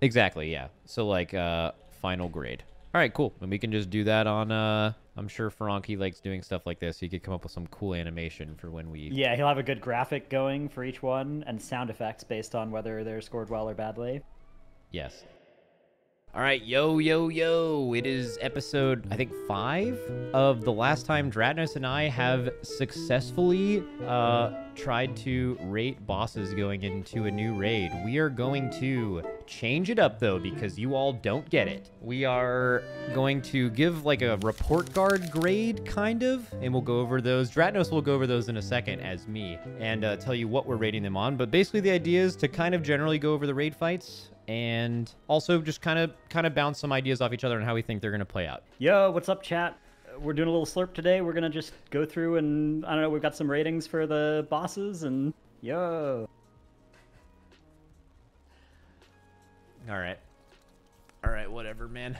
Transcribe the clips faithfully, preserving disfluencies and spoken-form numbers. Exactly, yeah. So, like, uh, final grade. All right, cool. And we can just do that on, uh... I'm sure Fyrakk likes doing stuff like this. He could come up with some cool animation for when we... Yeah, he'll have a good graphic going for each one and sound effects based on whether they're scored well or badly. Yes. All right, yo, yo, yo. It is episode, I think, five of the last time Dratnos and I have successfully uh, tried to rate bosses going into a new raid. We are going to change it up, though, because you all don't get it. We are going to give, like, a report card grade, kind of, and we'll go over those. Dratnos will go over those in a second as me and uh, tell you what we're rating them on. But basically, the idea is to kind of generally go over the raid fights and also just kind of kind of bounce some ideas off each other on how we think they're going to play out. Yo, what's up, chat? We're doing a little slurp today. We're going to just go through and, I don't know, we've got some ratings for the bosses and yo. All right. All right, whatever, man.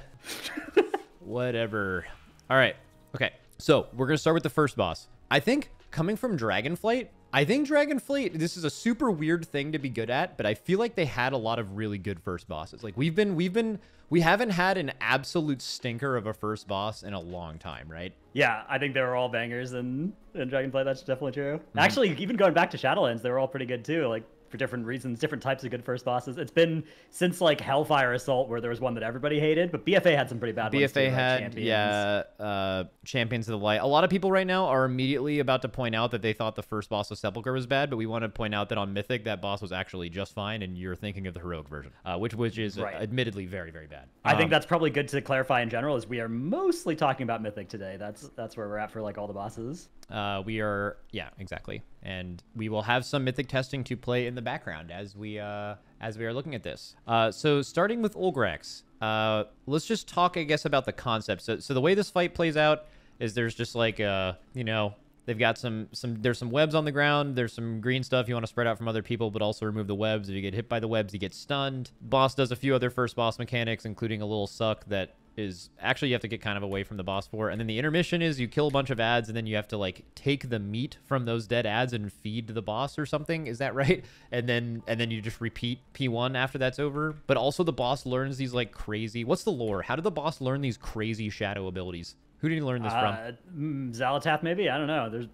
Whatever. All right. Okay, so we're going to start with the first boss. I think coming from Dragonflight, I think Dragonflight, this is a super weird thing to be good at, but I feel like they had a lot of really good first bosses. Like we've been, we've been, we haven't had an absolute stinker of a first boss in a long time, right? Yeah, I think they were all bangers in, in Dragonflight. That's definitely true. Mm-hmm. Actually, even going back to Shadowlands, they were all pretty good too. Like for different reasons, different types of good first bosses. It's been since like Hellfire Assault where there was one that everybody hated, but B F A had some pretty bad ones. B F A had, Champions. yeah, uh, Champions of the Light. A lot of people right now are immediately about to point out that they thought the first boss of Sepulchre was bad, but we want to point out that on Mythic, that boss was actually just fine, and you're thinking of the heroic version, uh, which which is right. admittedly very, very bad. I um, think that's probably good to clarify in general, is we are mostly talking about Mythic today. That's, that's where we're at for like all the bosses. Uh, we are, yeah, exactly. And we will have some Mythic testing to play in the background as we uh, as we are looking at this. Uh, so starting with Ulgrax, uh, let's just talk, I guess, about the concept. So, so the way this fight plays out is there's just like, uh, you know, they've got some, some, there's some webs on the ground. There's some green stuff you want to spread out from other people, but also remove the webs. If you get hit by the webs, you get stunned. Boss does a few other first boss mechanics, including a little suck that is actually you have to get kind of away from the boss for. And then the intermission is you kill a bunch of ads and then you have to like take the meat from those dead ads and feed the boss or something. Is that right? And then and then you just repeat P one after that's over. But also the boss learns these like crazy... What's the lore? How did the boss learn these crazy shadow abilities? Who did he learn this uh, from? Zalatath maybe? I don't know. There's,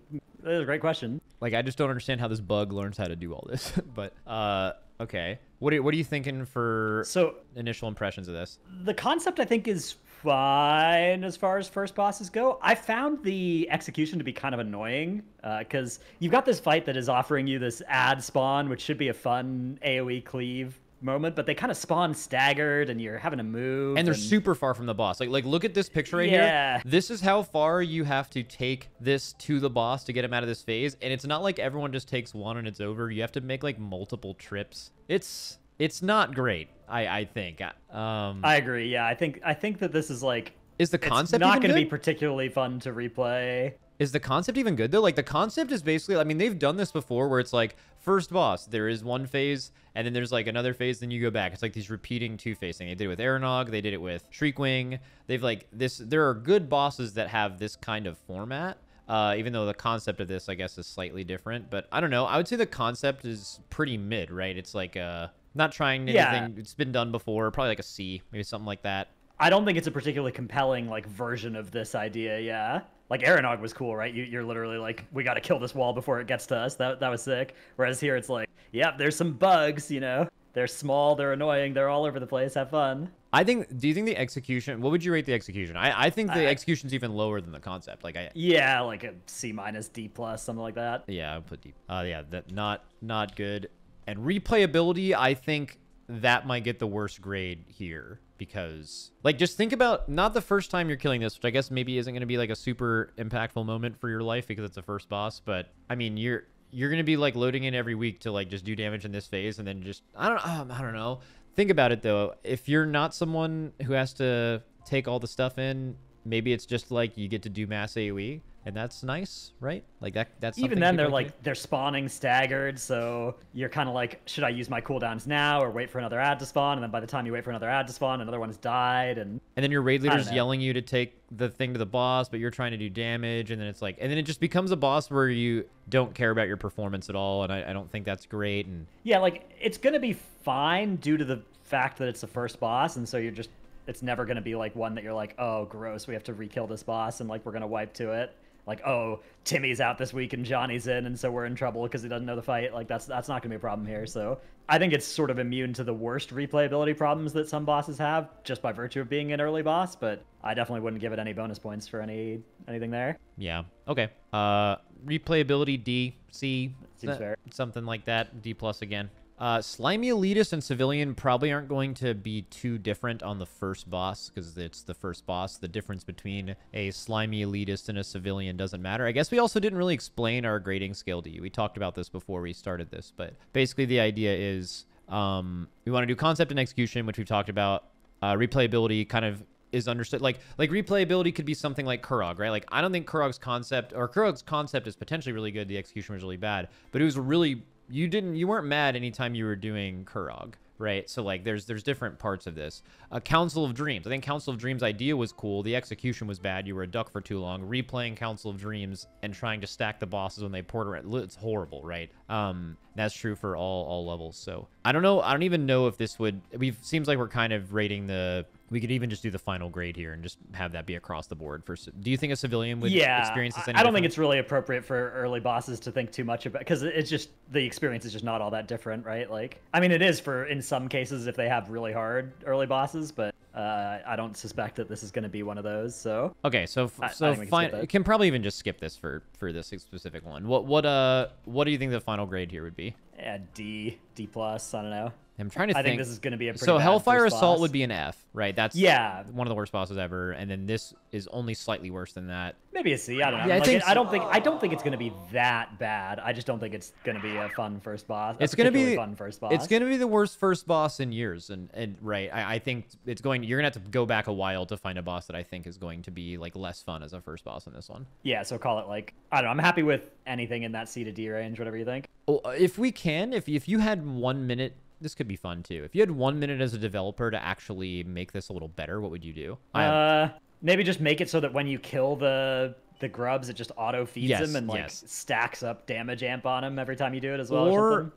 there's a great question. Like I just don't understand how this bug learns how to do all this. But... uh Okay. What are, what are you thinking for so, initial impressions of this? The concept, I think, is fine as far as first bosses go. I found the execution to be kind of annoying because uh, you've got this fight that is offering you this ad spawn, which should be a fun AoE cleave moment, but they kind of spawn staggered and you're having to move. And they're and... super far from the boss. Like, like look at this picture right yeah. here. This is how far you have to take this to the boss to get him out of this phase. And it's not like everyone just takes one and it's over. You have to make like multiple trips. It's it's not great, I, I think. Um, I agree. Yeah, I think I think that this is like... Is the concept not going to be particularly fun to replay? Is the concept even good, though? Like, the concept is basically... I mean, they've done this before where it's like, first boss, there is one phase, and then there's, like, another phase, then you go back. It's like these repeating two-phase thing. They did it with Aranog. They did it with Shriekwing. They've, like, this... There are good bosses that have this kind of format, uh, even though the concept of this, I guess, is slightly different. But, I don't know. I would say the concept is pretty mid, right? It's, like, uh, not trying anything. Yeah. It's been done before. Probably, like, a C. Maybe something like that. I don't think it's a particularly compelling, like, version of this idea, yeah. Like, Aranog was cool, right? You, you're literally like, we got to kill this wall before it gets to us. That that was sick. Whereas here, it's like, yep, there's some bugs, you know? They're small, they're annoying, they're all over the place. Have fun. I think, do you think the execution, what would you rate the execution? I, I think the I, execution's even lower than the concept. Like I Yeah, like a C minus, D plus, something like that. Yeah, I'll put D. Uh, yeah, that not, not good. And replayability, I think that might get the worst grade here. Because, like, just think about not the first time you're killing this, which I guess maybe isn't going to be, like, a super impactful moment for your life because it's the first boss. But, I mean, you're you're going to be, like, loading in every week to, like, just do damage in this phase and then just, I don't, um, I don't know. Think about it, though. If you're not someone who has to take all the stuff in, maybe it's just, like, you get to do mass A O E. And that's nice, right? Like that. That's even then they're like, like they're spawning staggered, so you're kind of like, should I use my cooldowns now or wait for another ad to spawn? And then by the time you wait for another ad to spawn, another one's died, and and then your raid leader's yelling you to take the thing to the boss, but you're trying to do damage, and then it's like, and then it just becomes a boss where you don't care about your performance at all, and I, I don't think that's great. And yeah, like it's gonna be fine due to the fact that it's the first boss, and so you're just, it's never going to be like one that you're like, oh, gross, we have to re-kill this boss, and like we're going to wipe to it. Like, oh, Timmy's out this week and Johnny's in, and so we're in trouble because he doesn't know the fight. Like, that's that's not going to be a problem here. So I think it's sort of immune to the worst replayability problems that some bosses have just by virtue of being an early boss, but I definitely wouldn't give it any bonus points for any anything there. Yeah. Okay. Uh, replayability D, C, Seems fair. Something like that. D plus again. Uh, Slimy Elitist and Civilian probably aren't going to be too different on the first boss, because it's the first boss. The difference between a Slimy Elitist and a Civilian doesn't matter. I guess we also didn't really explain our grading scale to you. We talked about this before we started this, but basically the idea is um, we want to do concept and execution, which we've talked about. Uh, replayability kind of is understood. Like, like replayability could be something like Kurog, right? Like, I don't think Kurog's concept, or Kurog's concept is potentially really good. The execution was really bad, but it was really... You didn't, you weren't mad anytime you were doing Kurog, right? So like there's there's different parts of this. Uh, Council of Dreams. I think Council of Dreams idea was cool. The execution was bad. You were a duck for too long. Replaying Council of Dreams and trying to stack the bosses when they poured around, it's horrible, right? Um, that's true for all all levels. So I don't know. I don't even know if this would, we've, seems like we're kind of rating the, we could even just do the final grade here and just have that be across the board. For, do you think a civilian would yeah, experience this? Any I don't different? think it's really appropriate for early bosses to think too much about, because it's just, the experience is just not all that different, right? Like, I mean, it is for, in some cases, if they have really hard early bosses, but uh, I don't suspect that this is going to be one of those. So okay, so I, so I fine, can, can probably even just skip this for for this specific one. What what uh what do you think the final grade here would be? Yeah, D D plus. I don't know. I'm trying to think. I think this is going to be a pretty so Hellfire Assault boss. Would be an F, right? That's yeah, one of the worst bosses ever, and then this is only slightly worse than that. Maybe a C. I don't know. Yeah, I, like think it, so. I don't think I don't think it's going to be that bad. I just don't think it's going to be a fun first boss. It's going to be fun first boss. It's going to be the worst first boss in years, and and right, I, I think it's going. You're going to have to go back a while to find a boss that I think is going to be like less fun as a first boss in this one. Yeah, so call it like I don't know. I'm happy with anything in that C to D range, whatever you think. Well, if we can, if if you had one minute. This could be fun too. If you had one minute as a developer to actually make this a little better, what would you do? Uh, maybe just make it so that when you kill the the grubs, it just auto feeds yes, them and like yes. stacks up damage amp on them every time you do it as well. Or, or,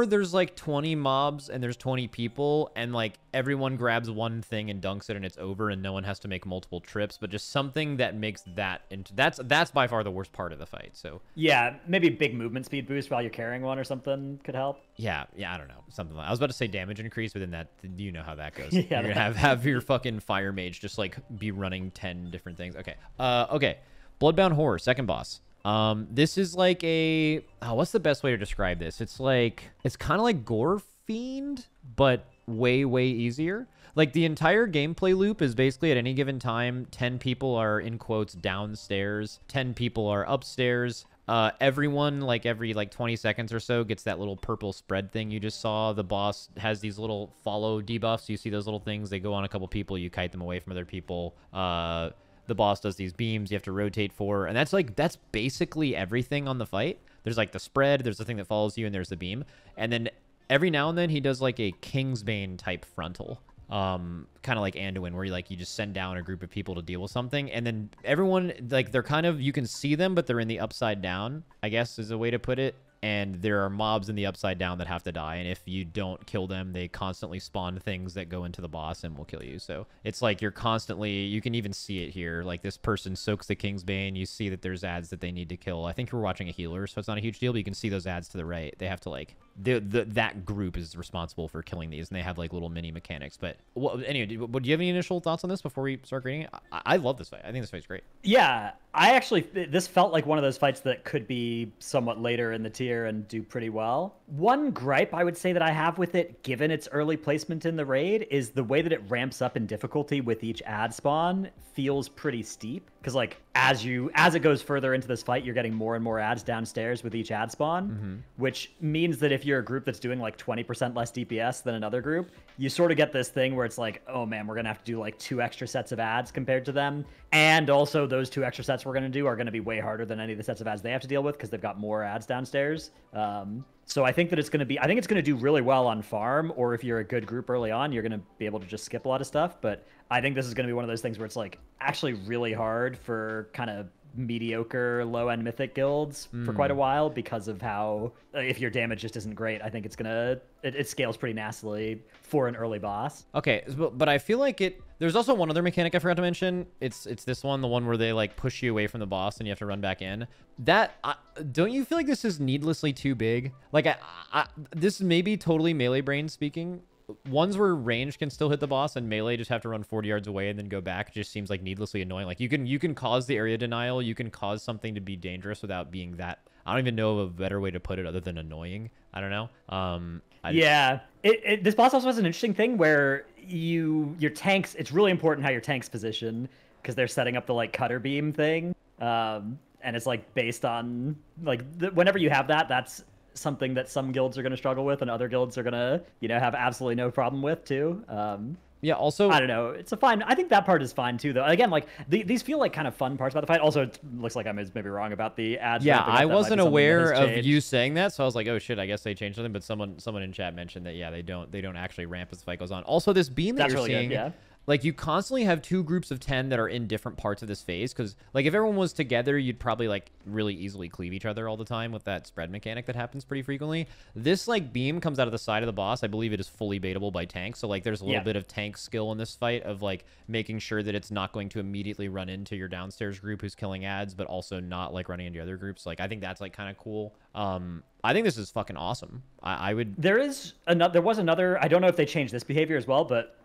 or there's like twenty mobs and there's twenty people and like everyone grabs one thing and dunks it and it's over and no one has to make multiple trips. But just something that makes that into that's that's by far the worst part of the fight. So yeah, maybe big movement speed boost while you're carrying one or something could help. Yeah, yeah, I don't know. Something like I was about to say damage increase, but then that, you know how that goes. yeah, You're gonna have, have your fucking fire mage just like be running ten different things. Okay, uh, okay. Bloodbound Horror, second boss. Um, this is like a, oh, what's the best way to describe this? It's like, it's kind of like Gore Fiend, but way, way easier. Like the entire gameplay loop is basically at any given time, ten people are in quotes downstairs, ten people are upstairs. Uh, everyone, like every like twenty seconds or so, gets that little purple spread thing you just saw. The boss has these little follow debuffs. You see those little things. They go on a couple people. You kite them away from other people. Uh, the boss does these beams. You have to rotate for. And that's like that's basically everything on the fight. There's like the spread. There's the thing that follows you, and there's the beam. And then every now and then he does like a Kingsbane type frontal. Um, kind of like Anduin, where you like you just send down a group of people to deal with something, and then everyone like they're kind of you can see them, but they're in the upside down, I guess is a way to put it. And there are mobs in the upside down that have to die, and if you don't kill them, they constantly spawn things that go into the boss and will kill you. So it's like you're constantly you can even see it here. Like this person soaks the Kingsbane. You see that there's ads that they need to kill. I think we're watching a healer, so it's not a huge deal, but you can see those ads to the right. They have to like. The, the, that group is responsible for killing these, and they have like little mini mechanics. But well, anyway, do, do you have any initial thoughts on this before we start grading it? I, I love this fight. I think this fight's great. Yeah, I actually this felt like one of those fights that could be somewhat later in the tier and do pretty well. One gripe I would say that I have with it, given its early placement in the raid, is the way that it ramps up in difficulty with each ad spawn feels pretty steep. Because like as you as it goes further into this fight, you're getting more and more ads downstairs with each ad spawn, mm-hmm. which means that if If you're a group that's doing like twenty percent less D P S than another group, you sort of get this thing where it's like, oh man, we're gonna have to do like two extra sets of ads compared to them, and also those two extra sets we're gonna do are gonna be way harder than any of the sets of ads they have to deal with because they've got more ads downstairs. Um, so I think that it's gonna be, I think it's gonna do really well on farm, or if you're a good group early on, you're gonna be able to just skip a lot of stuff. But I think this is gonna be one of those things where it's like actually really hard for kind of mediocre low-end mythic guilds mm. for quite a while because of how, if your damage just isn't great, I think it's gonna, it, it scales pretty nastily for an early boss. Okay, but I feel like it, there's also one other mechanic I forgot to mention. It's it's this one, the one where they like push you away from the boss and you have to run back in. That, uh, don't you feel like this is needlessly too big? Like, I, I this may be totally melee brain speaking. Ones where range can still hit the boss and melee just have to run forty yards away and then go back just seems like needlessly annoying. Like you can you can cause the area denial, you can cause something to be dangerous without being that. I don't even know of a better way to put it other than annoying. I don't know. Um, I yeah, it, it, this boss also has an interesting thing where you your tanks. It's really important how your tanks position because they're setting up the like cutter beam thing, um, and it's like based on like the, whenever you have that, that's something that some guilds are going to struggle with and other guilds are going to, you know, have absolutely no problem with too. Um, yeah, also... I don't know. It's a fine... I think that part is fine too, though. Again, like, the, these feel like kind of fun parts about the fight. Also, it looks like I'm maybe wrong about the ads. Yeah, I wasn't aware of you saying that, so I was like, oh shit, I guess they changed something, but someone someone in chat mentioned that, yeah, they don't they don't actually ramp as the fight goes on. Also, this beam that you're seeing... yeah. Like, you constantly have two groups of ten that are in different parts of this phase, because, like, if everyone was together, you'd probably, like, really easily cleave each other all the time with that spread mechanic that happens pretty frequently. This, like, beam comes out of the side of the boss. I believe it is fully baitable by tanks, so, like, there's a little yeah. bit of tank skill in this fight of, like, making sure that it's not going to immediately run into your downstairs group who's killing ads, but also not, like, running into other groups. Like, I think that's, like, kind of cool. Um... I think this is fucking awesome. I, I would... There is another... There was another... I don't know if they changed this behavior as well, but...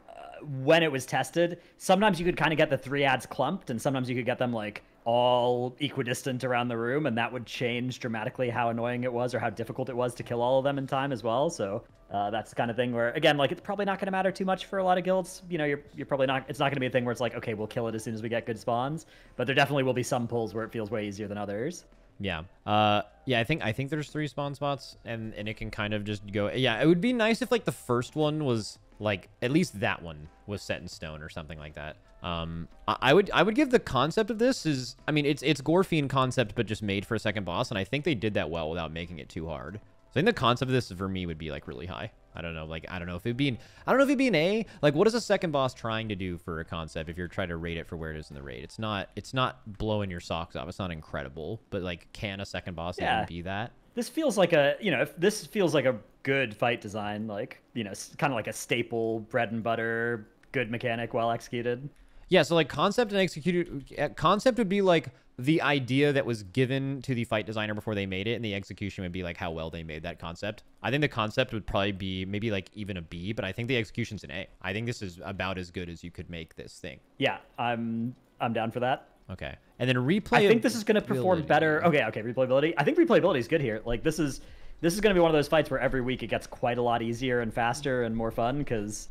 when it was tested, sometimes you could kind of get the three ads clumped and sometimes you could get them like all equidistant around the room, and that would change dramatically how annoying it was or how difficult it was to kill all of them in time as well. So uh, that's the kind of thing where, again, like, it's probably not going to matter too much for a lot of guilds. You know, you're, you're probably not, it's not going to be a thing where it's like, okay, we'll kill it as soon as we get good spawns, but there definitely will be some pulls where it feels way easier than others. Yeah. Uh, yeah, I think I think there's three spawn spots and, and it can kind of just go. Yeah, it would be nice if like the first one was like, at least that one was set in stone or something like that. Um, I, I would I would give the concept of this is, I mean, it's it's gore fiend concept, but just made for a second boss. And I think they did that well without making it too hard. So I think the concept of this for me would be like really high. I don't know. Like, I don't know if it'd be an, I don't know if it'd be an A. Like, what is a second boss trying to do for a concept if you're trying to rate it for where it is in the raid? It's not, it's not blowing your socks off. It's not incredible, but like, can a second boss yeah. even be that? This feels like a, you know, if this feels like a good fight design, like, you know, kind of like a staple bread and butter, good mechanic, well executed. Yeah, so like concept and executed, concept would be like the idea that was given to the fight designer before they made it, and the execution would be like how well they made that concept. I think the concept would probably be maybe like even a B, but I think the execution's an A. I think this is about as good as you could make this thing. Yeah, I'm I'm down for that. Okay, and then replay. I think this is going to perform better. Okay, okay, replayability. I think replayability is good here. Like this is this is going to be one of those fights where every week it gets quite a lot easier and faster and more fun because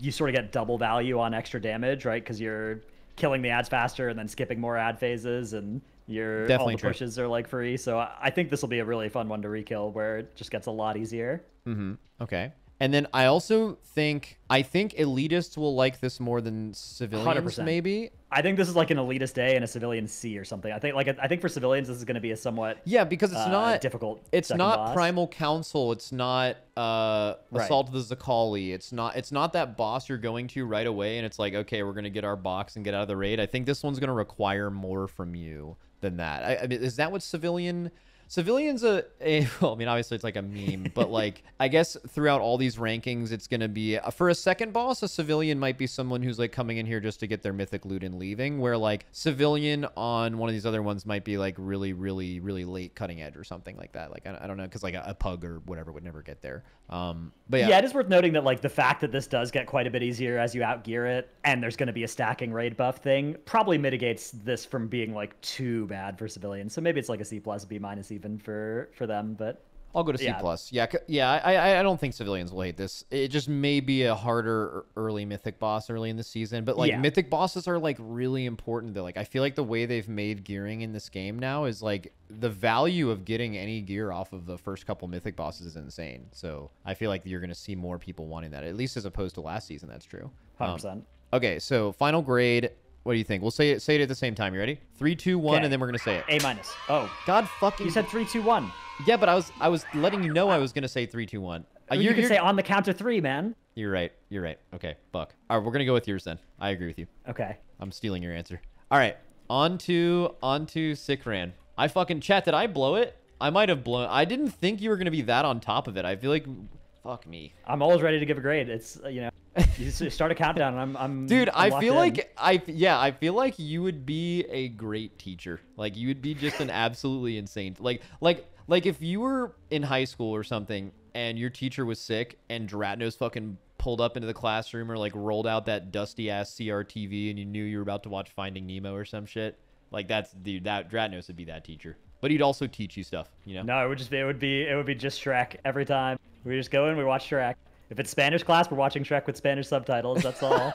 you sort of get double value on extra damage, right? Because you're killing the ads faster and then skipping more ad phases, and your Definitely all the true. pushes are like free. So I think this will be a really fun one to rekill, where it just gets a lot easier. Mm-hmm. Okay. And then I also think I think elitists will like this more than civilians. one hundred percent. Maybe I think this is like an elitist A and a civilian C or something. I think like I think for civilians this is going to be a somewhat yeah because it's uh, not difficult. It's not boss. Primal Council. It's not uh, Assault right. of the Zakali. It's not it's not that boss you're going to right away and it's like, okay, we're going to get our box and get out of the raid. I think this one's going to require more from you than that. I, I mean, is that what civilian? Civilian's a, a, well, I mean, obviously it's like a meme, but like, I guess throughout all these rankings, it's going to be, a, for a second boss, a civilian might be someone who's like coming in here just to get their mythic loot and leaving, where like civilian on one of these other ones might be like really, really, really late cutting edge or something like that. Like, I, I don't know, because like a, a pug or whatever would never get there. Um, but yeah. Yeah, it is worth noting that like the fact that this does get quite a bit easier as you outgear it, and there's going to be a stacking raid buff thing, probably mitigates this from being like too bad for civilians. So maybe it's like a C plus, B minus, even for for them, but I'll go to C plus. Yeah. yeah yeah I I don't think civilians will hate this. It just may be a harder early mythic boss early in the season, but like yeah. mythic bosses are like really important though. Like I feel like the way they've made gearing in this game now is like the value of getting any gear off of the first couple mythic bosses is insane, so I feel like you're going to see more people wanting that, at least as opposed to last season. That's true. one hundred percent. Um, okay, so final grade. What do you think? We'll say it, say it at the same time. You ready? Three, two, one, okay. And then we're gonna say it. A minus. Oh, God fucking. You said three, two, one. Yeah, but I was I was letting you know I was gonna say three, two, one. Uh, you can say on the count of three, man. You're right. You're right. Okay, fuck. All right, we're gonna go with yours then. I agree with you. Okay. I'm stealing your answer. All right. Onto, onto Sikran. I fucking... Chat, did I blow it? I might have blown... I didn't think you were going to be that on top of it. I feel like... Fuck me. I'm always ready to give a grade. It's, you know... You just start a countdown and I'm... I'm Dude, I'm I feel in. like... I Yeah, I feel like you would be a great teacher. Like, you would be just an absolutely insane... Like, like, like if you were in high school or something and your teacher was sick and Dratnos fucking... pulled up into the classroom or like rolled out that dusty ass C R T V and you knew you were about to watch Finding Nemo or some shit. Like that's dude, that Dratnos would be that teacher, but he'd also teach you stuff, you know? No, it would just be, it would be, it would be just Shrek every time. We just go in, we watch Shrek. If it's Spanish class, we're watching Shrek with Spanish subtitles. That's all.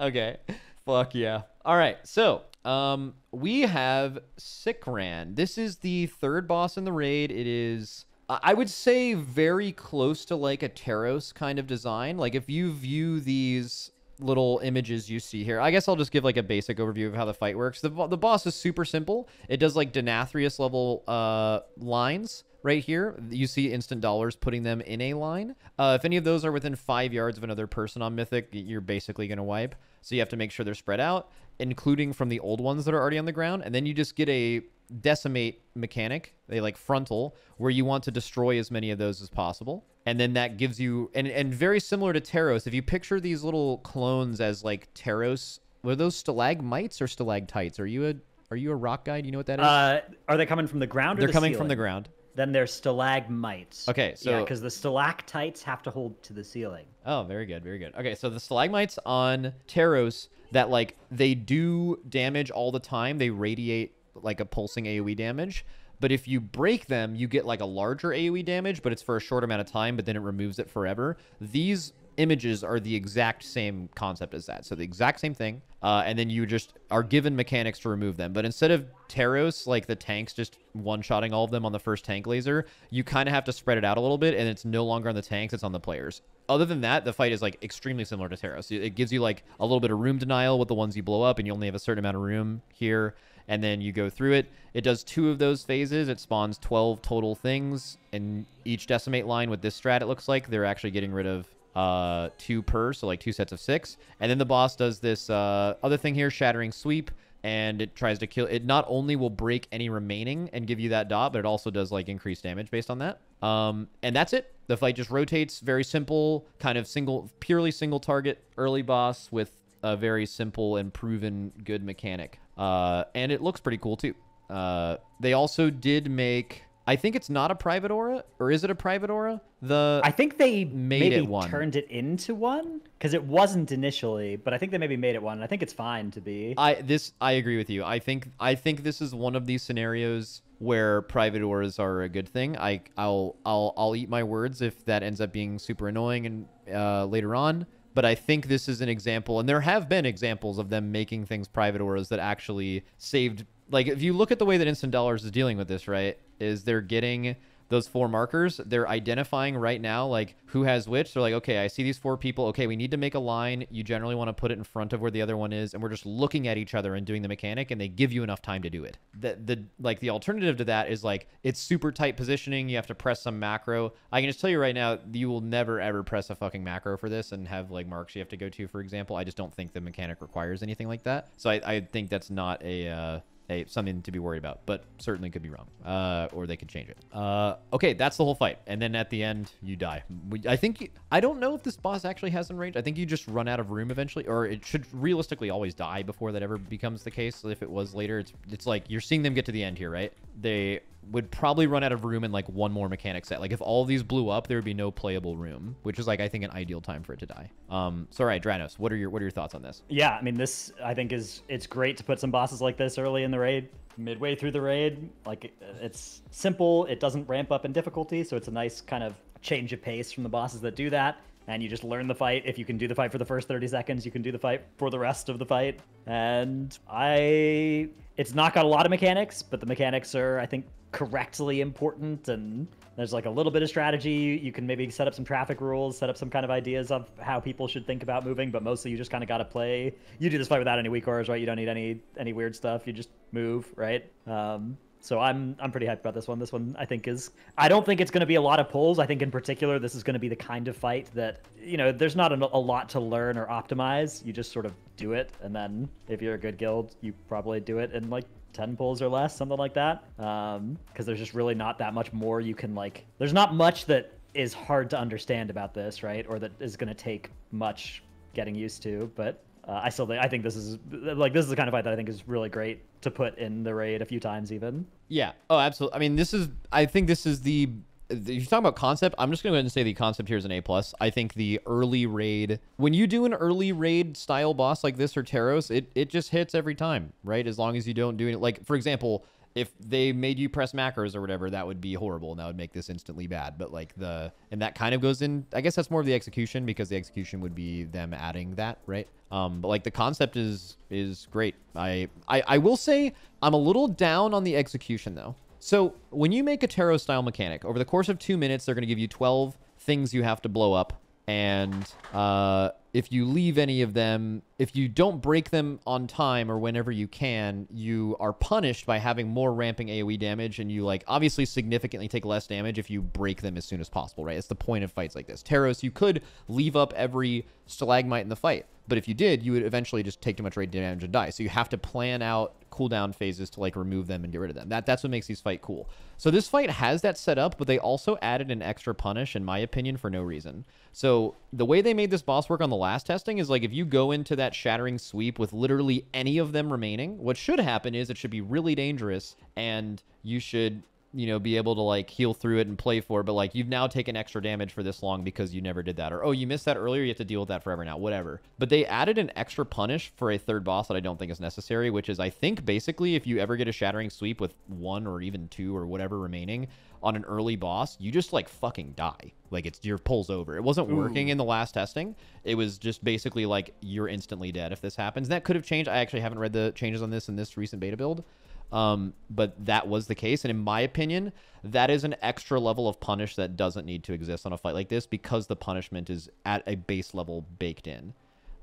Okay. Fuck yeah. All right. So, um, we have Sikran. This is the third boss in the raid. It is, I would say, very close to like a Taros kind of design. Like if you view these little images you see here, I guess I'll just give like a basic overview of how the fight works. The, the boss is super simple. It does like Denathrius level uh, lines right here. You see Instant Dollars putting them in a line. Uh, if any of those are within five yards of another person on Mythic, you're basically going to wipe. So you have to make sure they're spread out, including from the old ones that are already on the ground. And then you just get a... decimate mechanic, they like frontal, where you want to destroy as many of those as possible. And then that gives you, and, and very similar to Taros, if you picture these little clones as like Taros, were those stalagmites or stalactites? Are you a, are you a rock guy? Do you know what that is? Uh, are they coming from the ground? They're or the coming ceiling? From the ground. Then they're stalagmites. Okay, so... Yeah, because the stalactites have to hold to the ceiling. Oh, very good, very good. Okay, so the stalagmites on Taros, that like, they do damage all the time. They radiate like a pulsing AoE damage, but if you break them, you get like a larger AoE damage, but it's for a short amount of time, but then it removes it forever. These images are the exact same concept as that. So the exact same thing. Uh, and then you just are given mechanics to remove them. But instead of Taros, like the tanks just one-shotting all of them on the first tank laser, you kind of have to spread it out a little bit, and it's no longer on the tanks, it's on the players. Other than that, the fight is like extremely similar to Taros. It gives you like a little bit of room denial with the ones you blow up, and you only have a certain amount of room here. And then you go through it. It does two of those phases. It spawns twelve total things. And each decimate line with this strat, it looks like, they're actually getting rid of uh, two per, so like two sets of six. And then the boss does this uh, other thing here, Shattering Sweep. And it tries to kill... It not only will break any remaining and give you that dot, but it also does like increased damage based on that. Um, and that's it. The fight just rotates. Very simple, kind of single, purely single target early boss with a very simple and proven good mechanic. Uh, and it looks pretty cool too. Uh, they also did make, I think it's not a private aura, or is it a private aura? The I think they made maybe it one. turned it into one, because it wasn't initially, but I think they maybe made it one. And I think it's fine to be. I this I agree with you. I think I think this is one of these scenarios where private auras are a good thing. I I'll I'll I'll eat my words if that ends up being super annoying and uh, later on. But I think this is an example, and there have been examples of them making things private auras that actually saved... Like, if you look at the way that Instant Dollars is dealing with this, right, is they're getting those four markers. They're identifying right now, like, who has which. They're like, okay, I see these four people. Okay, we need to make a line. You generally want to put it in front of where the other one is, and we're just looking at each other and doing the mechanic, and they give you enough time to do it. The, the Like, the alternative to that is, like, it's super tight positioning. You have to press some macro. I can just tell you right now, you will never, ever press a fucking macro for this and have, like, marks you have to go to, for example. I just don't think the mechanic requires anything like that. So I, I think that's not a... Uh, A, something to be worried about, but certainly could be wrong, uh, or they could change it. Uh, okay, that's the whole fight, and then at the end you die. We, I think you, I don't know if this boss actually has some range. I think you just run out of room eventually, or it should realistically always die before that ever becomes the case. So if it was later, it's it's like you're seeing them get to the end here, right? They would probably run out of room in like one more mechanic set. Like if all these blew up, there would be no playable room, which is like I think an ideal time for it to die. Um, so all right, Dratnos, what are your what are your thoughts on this? Yeah, I mean this I think is it's great to put some bosses like this early in the raid, midway through the raid. Like it's simple, it doesn't ramp up in difficulty, so it's a nice kind of change of pace from the bosses that do that, and you just learn the fight. If you can do the fight for the first thirty seconds, you can do the fight for the rest of the fight. And I it's not got a lot of mechanics, but the mechanics are I think correctly important, and there's like a little bit of strategy. You can maybe set up some traffic rules, set up some kind of ideas of how people should think about moving, but mostly you just kind of got to play. You do this fight without any weak auras, right? You don't need any any weird stuff. You just move, right? Um, So I'm I'm pretty hyped about this one. This one I think is I don't think it's going to be a lot of pulls. I think in particular this is going to be the kind of fight that, you know, there's not a, a lot to learn or optimize. You just sort of do it, and then if you're a good guild, you probably do it in like ten pulls or less, something like that. Um, because there's just really not that much more you can like. There's not much that is hard to understand about this, right? Or that is going to take much getting used to, but. Uh, I still think, I think this is like this is the kind of fight that I think is really great to put in the raid a few times even. Yeah. Oh, absolutely. I mean, this is I think this is the, the you're talking about concept. I'm just going to go ahead and say the concept here is an A plus. I think the early raid, when you do an early raid style boss like this or Taros, it it just hits every time, right? As long as you don't do it. Like, for example, if they made you press macros or whatever, that would be horrible, and that would make this instantly bad. But like the, and that kind of goes in, I guess that's more of the execution, because the execution would be them adding that, right? Um, but like the concept is is great. I, I I will say I'm a little down on the execution though. So when you make a Taros style mechanic, over the course of two minutes, they're going to give you twelve things you have to blow up, and uh, if you leave any of them, if you don't break them on time or whenever you can, you are punished by having more ramping AoE damage, and you like obviously significantly take less damage if you break them as soon as possible, right? It's the point of fights like this. Taros, you could leave up every stalagmite in the fight, but if you did, you would eventually just take too much raid damage and die. So you have to plan out cooldown phases to like remove them and get rid of them. That that's what makes these fight cool. So this fight has that set up, but they also added an extra punish, in my opinion, for no reason. So the way they made this boss work on the last testing is like if you go into that shattering sweep with literally any of them remaining, what should happen is it should be really dangerous, and you should, you know, be able to like heal through it and play for it, but like you've now taken extra damage for this long because you never did that, or oh, you missed that earlier, you have to deal with that forever now, whatever. But they added an extra punish for a third boss that I don't think is necessary, which is I think basically if you ever get a shattering sweep with one or even two or whatever remaining on an early boss, you just like fucking die. Like it's your pulls over. It wasn't Ooh. working in the last testing. It was just basically like you're instantly dead if this happens. And that could have changed. I actually haven't read the changes on this in this recent beta build. Um, but that was the case. And in my opinion, that is an extra level of punish that doesn't need to exist on a fight like this, because the punishment is at a base level baked in.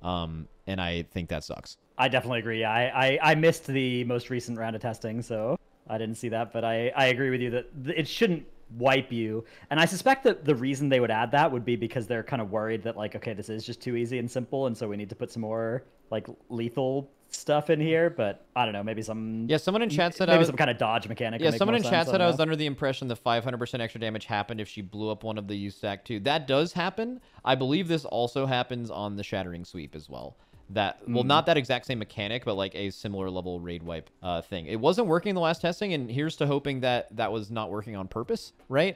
Um, and I think that sucks. I definitely agree. I, I, I missed the most recent round of testing, so I didn't see that. But I, I agree with you that it shouldn't wipe you. And I suspect that the reason they would add that would be because they're kind of worried that like, okay, this is just too easy and simple, and so we need to put some more like lethal stuff in here. But I don't know, maybe some yeah someone in chat said maybe I was, some kind of dodge mechanic yeah someone in sense, chat said I, I was under the impression the five hundred percent extra damage happened if she blew up one of the use stack too. That does happen. I believe this also happens on the shattering sweep as well. That well, mm. not that exact same mechanic, but like a similar level raid wipe uh, thing. It wasn't working in the last testing, and here's to hoping that that was not working on purpose, right?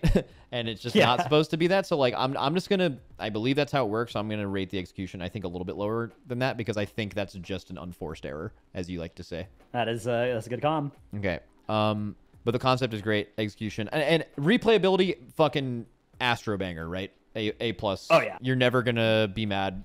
And it's just yeah. not supposed to be that. So like, I'm I'm just gonna, I believe that's how it works. So I'm gonna rate the execution, I think, a little bit lower than that, because I think that's just an unforced error, as you like to say. That is uh, that's a good com. Okay, um, but the concept is great, execution and, and replayability, fucking Astro Banger, right? A, a plus. Oh, yeah. You're never going to be mad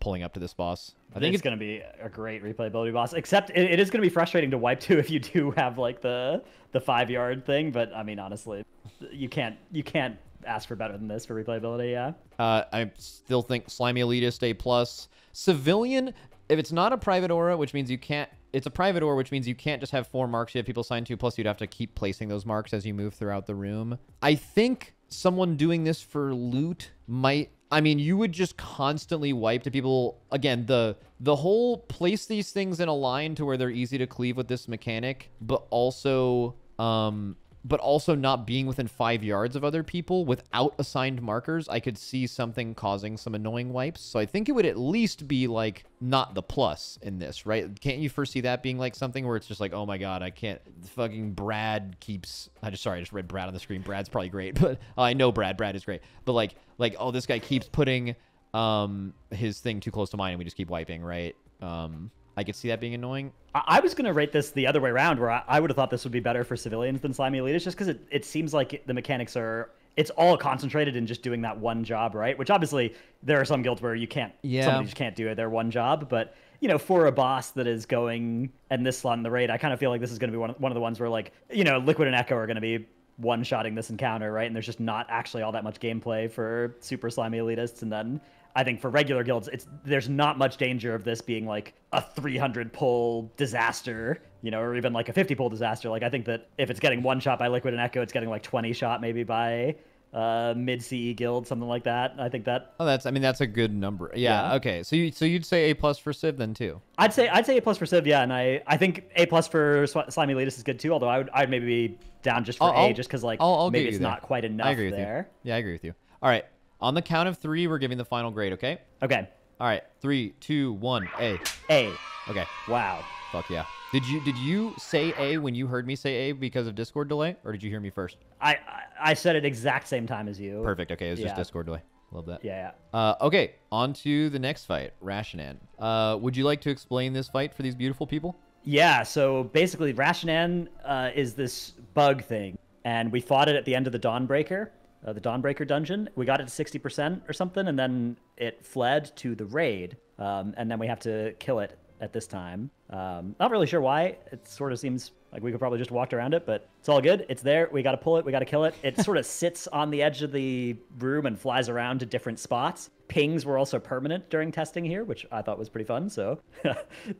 pulling up to this boss. I think it's, it's going to be a great replayability boss, except it, it is going to be frustrating to wipe to if you do have like the the five yard thing. But I mean, honestly, you can't you can't ask for better than this for replayability. Yeah. Uh, I still think Slimy Elitist A plus. Civilian, if it's not a private aura, which means you can't. It's a private aura, which means you can't just have four marks you have people assigned to. Plus, you'd have to keep placing those marks as you move throughout the room. I think someone doing this for loot might, I mean, you would just constantly wipe to people. Again, the the whole place these things in a line to where they're easy to cleave with this mechanic, but also um but also not being within five yards of other people without assigned markers, I could see something causing some annoying wipes. So I think it would at least be like not the plus in this, right? Can't you foresee that being like something where it's just like, oh my God, I can't fucking Brad keeps, I just, sorry, I just read Brad on the screen. Brad's probably great, but uh, I know Brad, Brad is great. But like, like, oh, this guy keeps putting um, his thing too close to mine and we just keep wiping, right? Um, I could see that being annoying. I was going to rate this the other way around, where I, I would have thought this would be better for civilians than Slimy Elitists, just because it, it seems like the mechanics are, it's all concentrated in just doing that one job, right? Which obviously there are some guilds where you can't, yeah. somebody just can't do it, their one job. But, you know, for a boss that is going and this slot in the raid, I kind of feel like this is going to be one of, one of the ones where like, you know, Liquid and Echo are going to be one-shotting this encounter, right? And there's just not actually all that much gameplay for super Slimy Elitists. And then I think for regular guilds, it's there's not much danger of this being like a three hundred pull disaster you know, or even like a fifty pull disaster. Like, I think that if it's getting one shot by Liquid and Echo, it's getting like twenty shot maybe by uh, mid C E guild, something like that. I think that. Oh, that's. I mean, that's a good number. Yeah. yeah. Okay. So you so you'd say A plus for Civ then too. I'd say I'd say A plus for Civ. Yeah, and I I think A plus for Slimy Latest is good too. Although I would I'd maybe be down just for I'll, A I'll, just because like I'll, I'll maybe it's there. not quite enough I agree with there. You. Yeah, I agree with you. All right. On the count of three, we're giving the final grade. Okay. Okay. All right. Three, two, one. A. A. Okay. Wow. Fuck yeah. Did you did you say A when you heard me say A because of Discord delay, or did you hear me first? I I said it exact same time as you. Perfect. Okay, it was yeah. just Discord delay. Love that. Yeah. yeah. Uh, okay, on to the next fight, Rasha'nan. Uh, would you like to explain this fight for these beautiful people? Yeah. So basically, Rasha'nan uh, is this bug thing, and we fought it at the end of the Dawnbreaker, uh, the Dawnbreaker dungeon. We got it to sixty percent or something, and then it fled to the raid, um, and then we have to kill it at this time. Um, not really sure why. It sort of seems like we could probably just walk around it, but it's all good. It's there. We got to pull it. We got to kill it. It sort of sits on the edge of the room and flies around to different spots. Pings were also permanent during testing here, which I thought was pretty fun. So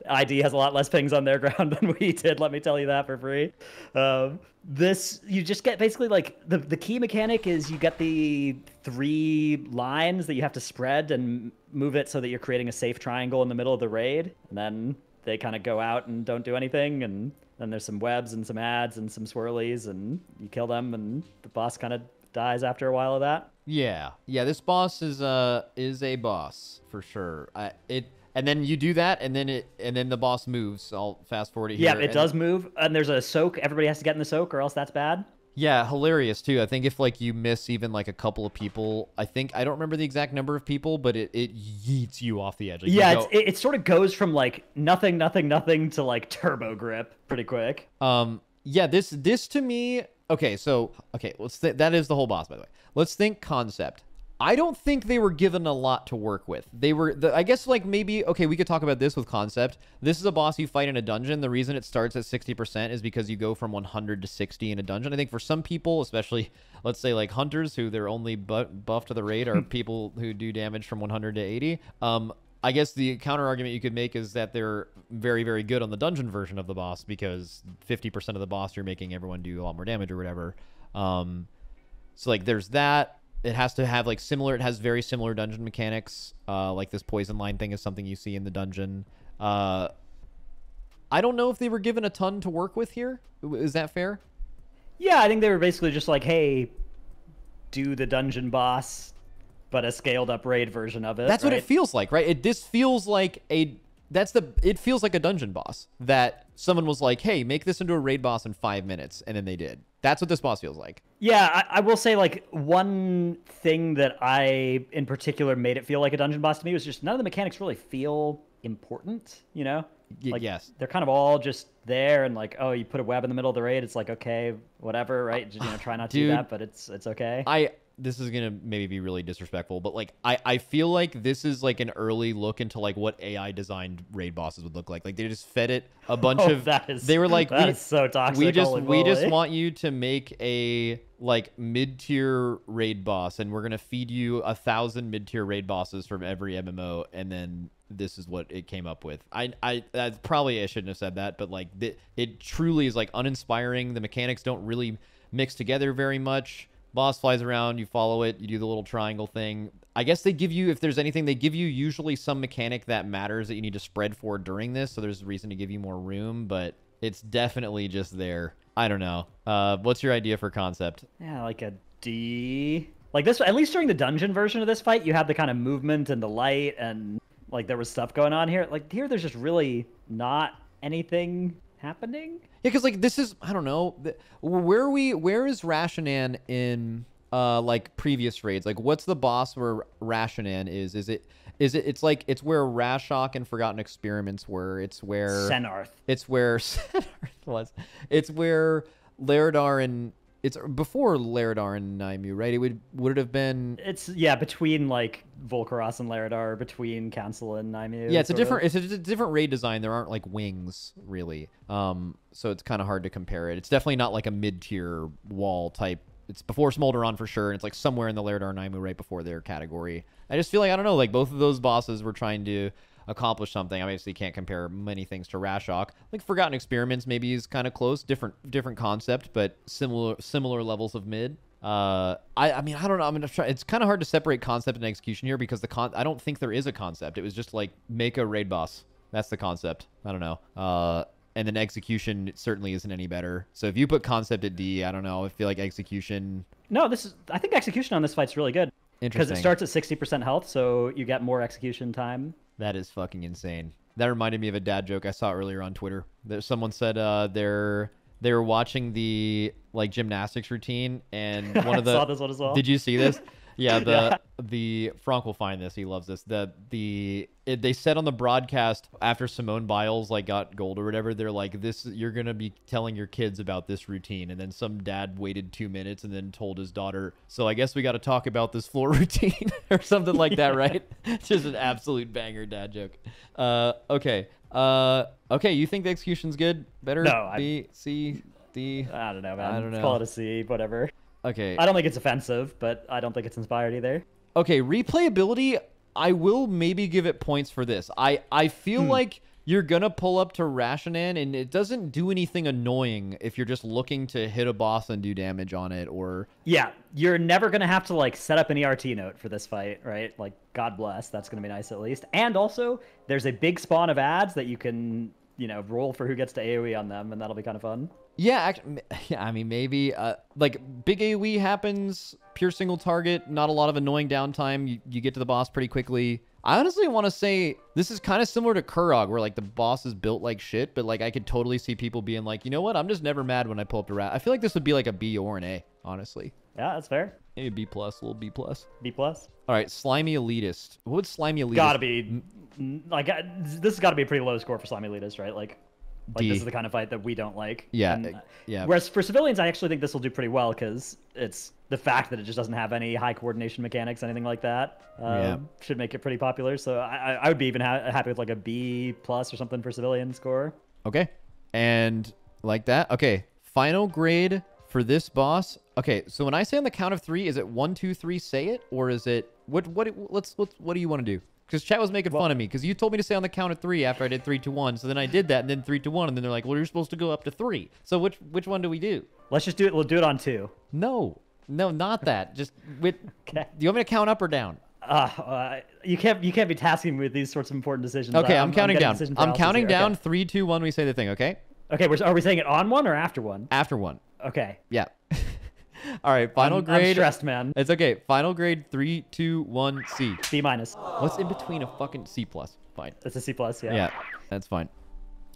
I D has a lot less pings on their ground than we did. Let me tell you that for free. Um, this, you just get basically like the, the key mechanic is you get the three lines that you have to spread and move it so that you're creating a safe triangle in the middle of the raid. And then they kind of go out and don't do anything. And then there's some webs and some ads and some swirlies and you kill them. And the boss kind of dies after a while of that. Yeah. Yeah. This boss is, uh, is a boss for sure. I, it, And then you do that, and then it, and then the boss moves. I'll fast forward it here. Yeah, it does move, and there's a soak. Everybody has to get in the soak, or else that's bad. Yeah, hilarious too. I think if like you miss even like a couple of people, I think I don't remember the exact number of people, but it, it yeets you off the edge. Like, yeah, it's, it, it sort of goes from like nothing, nothing, nothing to like turbo grip pretty quick. Um, yeah, this this to me. Okay, so okay, let's th that is the whole boss, by the way. Let's think concept. I don't think they were given a lot to work with. They were, the, I guess like maybe, okay, we could talk about this with concept. This is a boss you fight in a dungeon. The reason it starts at sixty percent is because you go from one hundred to sixty in a dungeon. I think for some people, especially, let's say like hunters who their only bu buff to the raid are people who do damage from one hundred to eighty. Um, I guess the counter argument you could make is that they're very, very good on the dungeon version of the boss because fifty percent of the boss, you're making everyone do a lot more damage or whatever. Um, so like there's that. It has to have like similar, it has very similar dungeon mechanics. Uh, like this poison line thing is something you see in the dungeon. Uh, I don't know if they were given a ton to work with here. Is that fair? Yeah, I think they were basically just like, hey, do the dungeon boss, but a scaled up raid version of it. That's right? What it feels like, right? It This feels like a, that's the, it feels like a dungeon boss that someone was like, hey, make this into a raid boss in five minutes. And then they did. That's what this boss feels like. Yeah, I, I will say, like, one thing that I, in particular, made it feel like a dungeon boss to me was just none of the mechanics really feel important, you know? Y like, yes. They're kind of all just there and, like, oh, you put a web in the middle of the raid, it's like, okay, whatever, right? Just, you know, try not to Dude, do that, but it's it's okay. I This is going to maybe be really disrespectful, but, like, I, I feel like this is, like, an early look into, like, what A I-designed raid bosses would look like. Like, they just fed it a bunch oh, of... That is, they were like, that we, is so toxic. We just, we just want you to make a... like mid-tier raid boss, and we're gonna feed you a thousand mid-tier raid bosses from every M M O, and then this is what it came up with. I, I, I probably I shouldn't have said that, but like th it truly is like uninspiring. The mechanics don't really mix together very much. Boss flies around, you follow it, you do the little triangle thing. I guess they give you, if there's anything, they give you usually some mechanic that matters that you need to spread for during this, so there's a reason to give you more room, but it's definitely just there. I don't know. Uh, what's your idea for concept? Yeah, like a D. Like this, at least during the dungeon version of this fight, you have the kind of movement and the light and like there was stuff going on here. Like here, there's just really not anything happening. Yeah, because like this is, I don't know, where are we, where is Rasha'nan in uh, like previous raids? Like what's the boss where Rasha'nan is? Is it? Is it? It's like it's where Rashok and Forgotten Experiments were. It's where Senarth. It's where Senarth was. It's where Laerdar and it's before Laerdar and Naimu, right? It would would it have been? It's yeah, between like Volcaros and Laerdar, between Council and Naimu. Yeah, it's a different. Of. It's a different raid design. There aren't like wings really, um, so it's kind of hard to compare it. It's definitely not like a mid tier wall type. It's before Smolderon for sure, and it's like somewhere in the Laerdar Naimu right before their category. I just feel like, I don't know, like both of those bosses were trying to accomplish something. I obviously can't compare many things to Rasha'nan. Like Forgotten Experiments maybe is kind of close. Different different concept, but similar similar levels of mid. Uh, I, I mean, I don't know. I'm gonna try. It's kind of hard to separate concept and execution here because the con. I don't think there is a concept. It was just like make a raid boss. That's the concept. I don't know. Uh, and then execution certainly isn't any better. So if you put concept at D, I don't know. I feel like execution. No, this is. I think execution on this fight's really good. Interesting. Because it starts at sixty percent health, so you get more execution time. That is fucking insane. That reminded me of a dad joke I saw earlier on Twitter. There, someone said uh, they're. They were watching the like gymnastics routine, and one of the. I saw this one as well. Did you see this? Yeah, the yeah. the Frank will find this. He loves this. The the it, they said on the broadcast after Simone Biles like got gold or whatever, they're like, "This you're gonna be telling your kids about this routine." And then some dad waited two minutes and then told his daughter, "So I guess we got to talk about this floor routine or something like yeah. that, right?" Just an absolute banger dad joke. Uh, okay. Uh, okay, you think the execution's good? Better no, B, I, C, D? I don't know, man. I don't know. Call it a C, whatever. Okay. I don't think it's offensive, but I don't think it's inspired either. Okay, replayability, I will maybe give it points for this. I, I feel hmm. like you're going to pull up to Rasha'nan, and it doesn't do anything annoying if you're just looking to hit a boss and do damage on it, or... Yeah, you're never going to have to, like, set up an E R T note for this fight, right? Like, God bless, that's going to be nice at least. And also, there's a big spawn of ads that you can, you know, roll for who gets to AoE on them, and that'll be kind of fun. Yeah, actually, yeah, I mean, maybe, uh, like, big AoE happens, pure single target, not a lot of annoying downtime, you, you get to the boss pretty quickly... I honestly want to say this is kind of similar to Kurog, where, like, the boss is built like shit, but, like, I could totally see people being like, you know what? I'm just never mad when I pull up to Rat. I feel like this would be, like, a B or an A, honestly. Yeah, that's fair. Maybe B plus, a little B plus. B plus? All right, Slimy Elitist. What would Slimy Elitist... Gotta be... Like, this has got to be a pretty low score for Slimy Elitist, right? Like, like this is the kind of fight that we don't like. Yeah, and, uh, yeah. Whereas for civilians, I actually think this will do pretty well, because it's... The fact that it just doesn't have any high coordination mechanics, anything like that, um, yeah. should make it pretty popular. So I, I would be even ha happy with like a B plus or something for civilian score. Okay. And like that. Okay. Final grade for this boss. Okay. So when I say on the count of three, is it one, two, three, say it? Or is it what, what, let's, what, what do you want to do? Because chat was making well, fun of me because you told me to say on the count of three after I did three, two, one. So then I did that and then three, two, one. And then they're like, well, you're supposed to go up to three. So which, which one do we do? Let's just do it. We'll do it on two. No. No, not that. Just with. Okay. Do you want me to count up or down? Uh, uh, you can't. You can't be tasking me with these sorts of important decisions. Okay, I'm, I'm counting I'm down. I'm counting here. down. Okay. Three, two, one. We say the thing. Okay. Okay. We're, are we saying it on one or after one? After one. Okay. Yeah. All right. Final I'm, grade. I'm stressed, man. It's okay. Final grade. Three, two, one. C. C minus. What's in between a fucking C plus? Fine. It's a C plus. Yeah. Yeah. That's fine.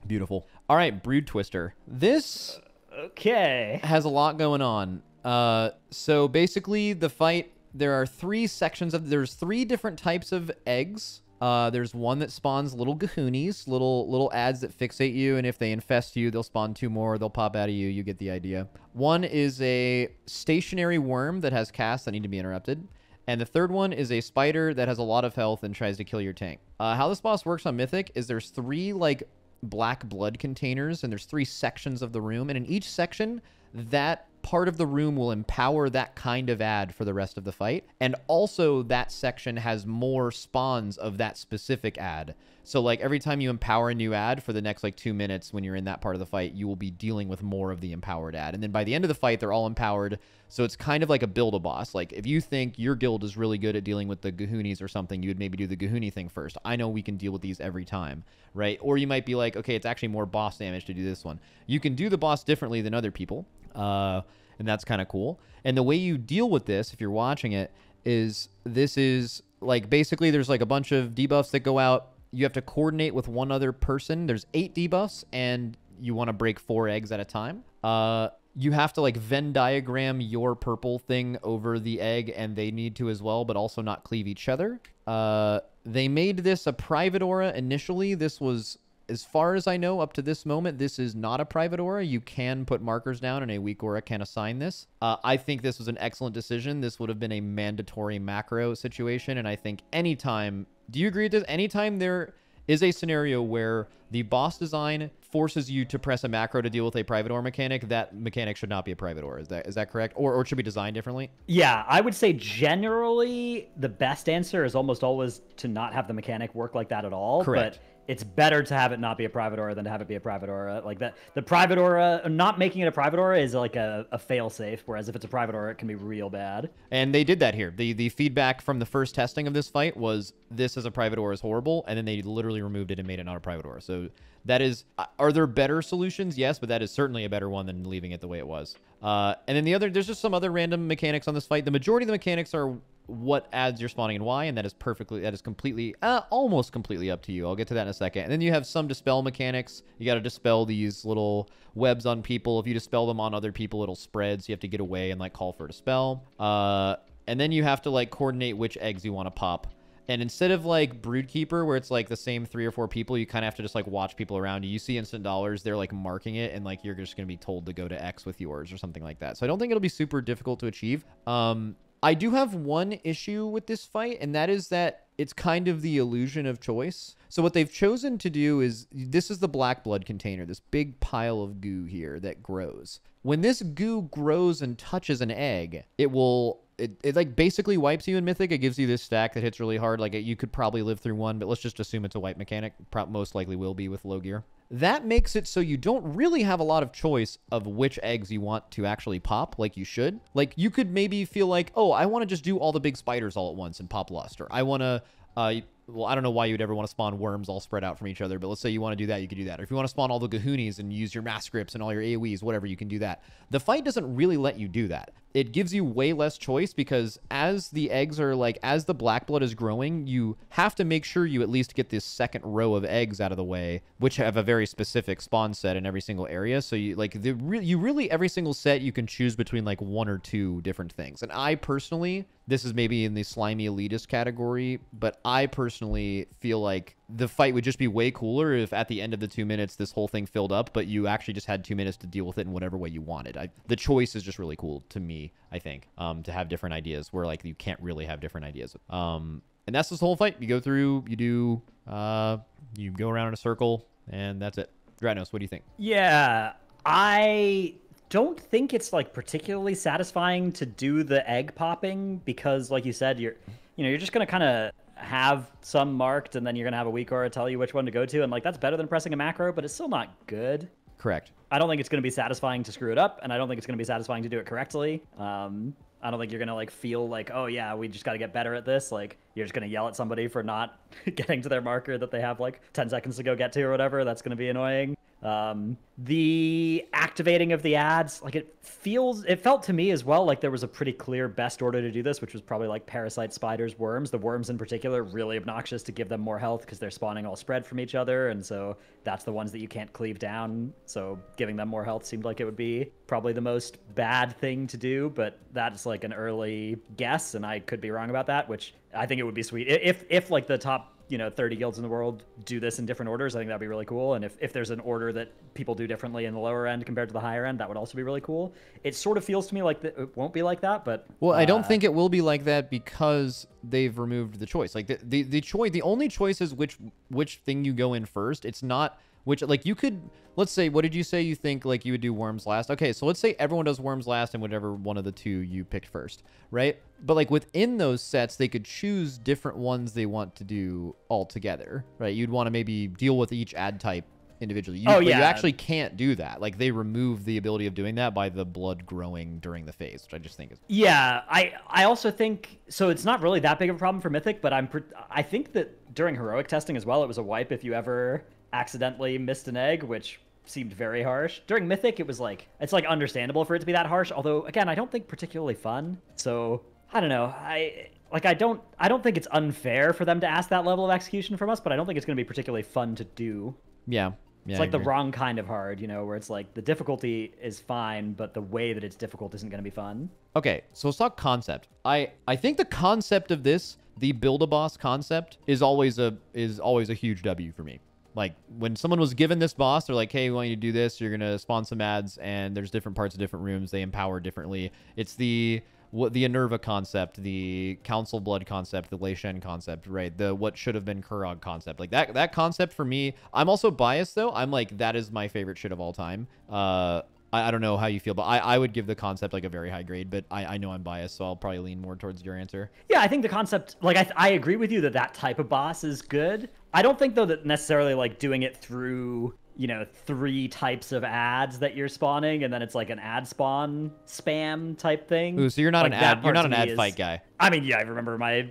Beautiful. All right. Broodtwister. This. Uh, okay. Has a lot going on. Uh, so basically the fight, there are three sections of, there's three different types of eggs. Uh, there's one that spawns little Gahoonies, little, little ads that fixate you. And if they infest you, they'll spawn two more. They'll pop out of you. You get the idea. One is a stationary worm that has casts that need to be interrupted. And the third one is a spider that has a lot of health and tries to kill your tank. Uh, how this boss works on Mythic is there's three like black blood containers and there's three sections of the room. And in each section, that part of the room will empower that kind of ad for the rest of the fight. And also that section has more spawns of that specific ad. So like every time you empower a new ad for the next like two minutes, when you're in that part of the fight, you will be dealing with more of the empowered ad. And then by the end of the fight, they're all empowered. So it's kind of like a build a boss. Like if you think your guild is really good at dealing with the Gahoonies or something, you would maybe do the Gahooni thing first. I know we can deal with these every time, right? Or you might be like, okay, it's actually more boss damage to do this one. You can do the boss differently than other people. Uh, and that's kind of cool. And the way you deal with this, if you're watching it, is this is like, basically there's like a bunch of debuffs that go out. You have to coordinate with one other person. There's eight debuffs and you want to break four eggs at a time. Uh, you have to like Venn diagram your purple thing over the egg and they need to as well, but also not cleave each other. Uh, they made this a private aura initially. This was, as far as I know, up to this moment, this is not a private aura. You can put markers down and a weak aura can assign this. Uh, I think this was an excellent decision. This would have been a mandatory macro situation. And I think anytime, do you agree with this? Anytime there is a scenario where The boss design forces you to press a macro to deal with a private ore mechanic. That mechanic should not be a private ore. Is that is that correct? Or, or it should be designed differently? Yeah, I would say generally the best answer is almost always to not have the mechanic work like that at all. Correct. But it's better to have it not be a private aura than to have it be a private aura. Like that, the private aura, not making it a private aura is like a, a fail safe. Whereas if it's a private aura, it can be real bad. And they did that here. The the feedback from the first testing of this fight was this as a private aura is horrible. And then they literally removed it and made it not a private aura. So that is, are there better solutions? Yes, but that is certainly a better one than leaving it the way it was. Uh, and then the other, there's just some other random mechanics on this fight. The majority of the mechanics are what ads you're spawning and why, and that is perfectly, that is completely, uh, almost completely up to you. I'll get to that in a second. And then you have some dispel mechanics. You got to dispel these little webs on people. If you dispel them on other people, it'll spread, so you have to get away and, like, call for a dispel. Uh, and then you have to, like, coordinate which eggs you want to pop. And instead of, like, Broodkeeper, where it's, like, the same three or four people, you kind of have to just, like, watch people around you. You see Instant Dollars, they're, like, marking it, and, like, you're just going to be told to go to X with yours or something like that. So I don't think it'll be super difficult to achieve. Um... I do have one issue with this fight, and that is that it's kind of the illusion of choice. So what they've chosen to do is, this is the black blood container, this big pile of goo here that grows. When this goo grows and touches an egg, it will, it, it like basically wipes you in Mythic. It gives you this stack that hits really hard. Like, it, you could probably live through one, but let's just assume it's a wipe mechanic. Pro- most likely will be with low gear. That makes it so you don't really have a lot of choice of which eggs you want to actually pop like you should. Like, you could maybe feel like, oh, I want to just do all the big spiders all at once and pop lust. Or I want to, uh, well, I don't know why you'd ever want to spawn worms all spread out from each other, but let's say you want to do that, you could do that. Or if you want to spawn all the Gahoonies and use your mass grips and all your AoEs, whatever, you can do that. The fight doesn't really let you do that. It gives you way less choice because as the eggs are like, as the black blood is growing, you have to make sure you at least get this second row of eggs out of the way, which have a very specific spawn set in every single area. So you like, the re you really, every single set, you can choose between like one or two different things. And I personally, this is maybe in the slimy elitist category, but I personally feel like the fight would just be way cooler if at the end of the two minutes, this whole thing filled up, but you actually just had two minutes to deal with it in whatever way you wanted. I, the choice is just really cool to me. I think, um, to have different ideas where, like, you can't really have different ideas. Um, and that's this whole fight. You go through, you do, uh, you go around in a circle, and that's it. Dratnos, what do you think? Yeah, I don't think it's, like, particularly satisfying to do the egg popping because, like you said, you're, you know, you're just going to kind of have some marked, and then you're going to have a weak aura tell you which one to go to. And, like, that's better than pressing a macro, but it's still not good. Correct. I don't think it's going to be satisfying to screw it up, and I don't think it's going to be satisfying to do it correctly. Um, I don't think you're going to like feel like, oh yeah, we just got to get better at this. Like, you're just going to yell at somebody for not getting to their marker that they have like ten seconds to go get to or whatever. That's going to be annoying. Um, the activating of the ads, like it feels, it felt to me as well like there was a pretty clear best order to do this, which was probably like parasite, spiders, worms. The worms in particular, really obnoxious to give them more health because they're spawning all spread from each other. And so that's the ones that you can't cleave down. So giving them more health seemed like it would be probably the most bad thing to do, but that's like an early guess. And I could be wrong about that, which I think it would be sweet. If, if like the top, you know, thirty guilds in the world do this in different orders, I think that'd be really cool. And if, if there's an order that people do differently in the lower end compared to the higher end, that would also be really cool. It sort of feels to me like the, it won't be like that, but... Well, uh, I don't think it will be like that because they've removed the choice. Like, the, the, the choice, the only choice is which, which thing you go in first. It's not... Which, like, you could, let's say, what did you say you think, like, you would do worms last? Okay, so let's say everyone does worms last and whatever one of the two you picked first, right? But, like, within those sets, they could choose different ones they want to do altogether, right? You'd want to maybe deal with each ad type individually. You, oh, yeah. You actually can't do that. Like, they remove the ability of doing that by the blood growing during the phase, which I just think is... Yeah, I, I also think, so it's not really that big of a problem for Mythic, but I'm I think that during Heroic testing as well, it was a wipe if you ever... accidentally missed an egg, which seemed very harsh. During Mythic, it was like, it's like understandable for it to be that harsh, although again, I don't think particularly fun. So I don't know. I like, I don't, I don't think it's unfair for them to ask that level of execution from us, but I don't think it's going to be particularly fun to do. Yeah. Yeah, it's like the wrong kind of hard, you know, where it's like the difficulty is fine, but the way that it's difficult isn't going to be fun. Okay, so let's talk concept. I, I think the concept of this, the Build-A-Boss concept, is always a is always a huge W for me. Like, when someone was given this boss, they're like, hey, we want you to do this. You're going to spawn some ads, and there's different parts of different rooms. They empower differently. It's the what the Enerva concept, the Council Blood concept, the Leishen concept, right? The what should have been Kurog concept. Like that that concept for me, I'm also biased though. I'm like, that is my favorite shit of all time. Uh I, I don't know how you feel, but I, I would give the concept like a very high grade, but I, I know I'm biased, so I'll probably lean more towards your answer. Yeah, I think the concept, like I, I agree with you that that type of boss is good. I don't think though that necessarily like doing it through, you know, three types of ads that you're spawning, and then it's like an ad spawn spam type thing. Ooh, so you're not like an ad, you're not an ad is, fight guy. I mean, yeah, I remember my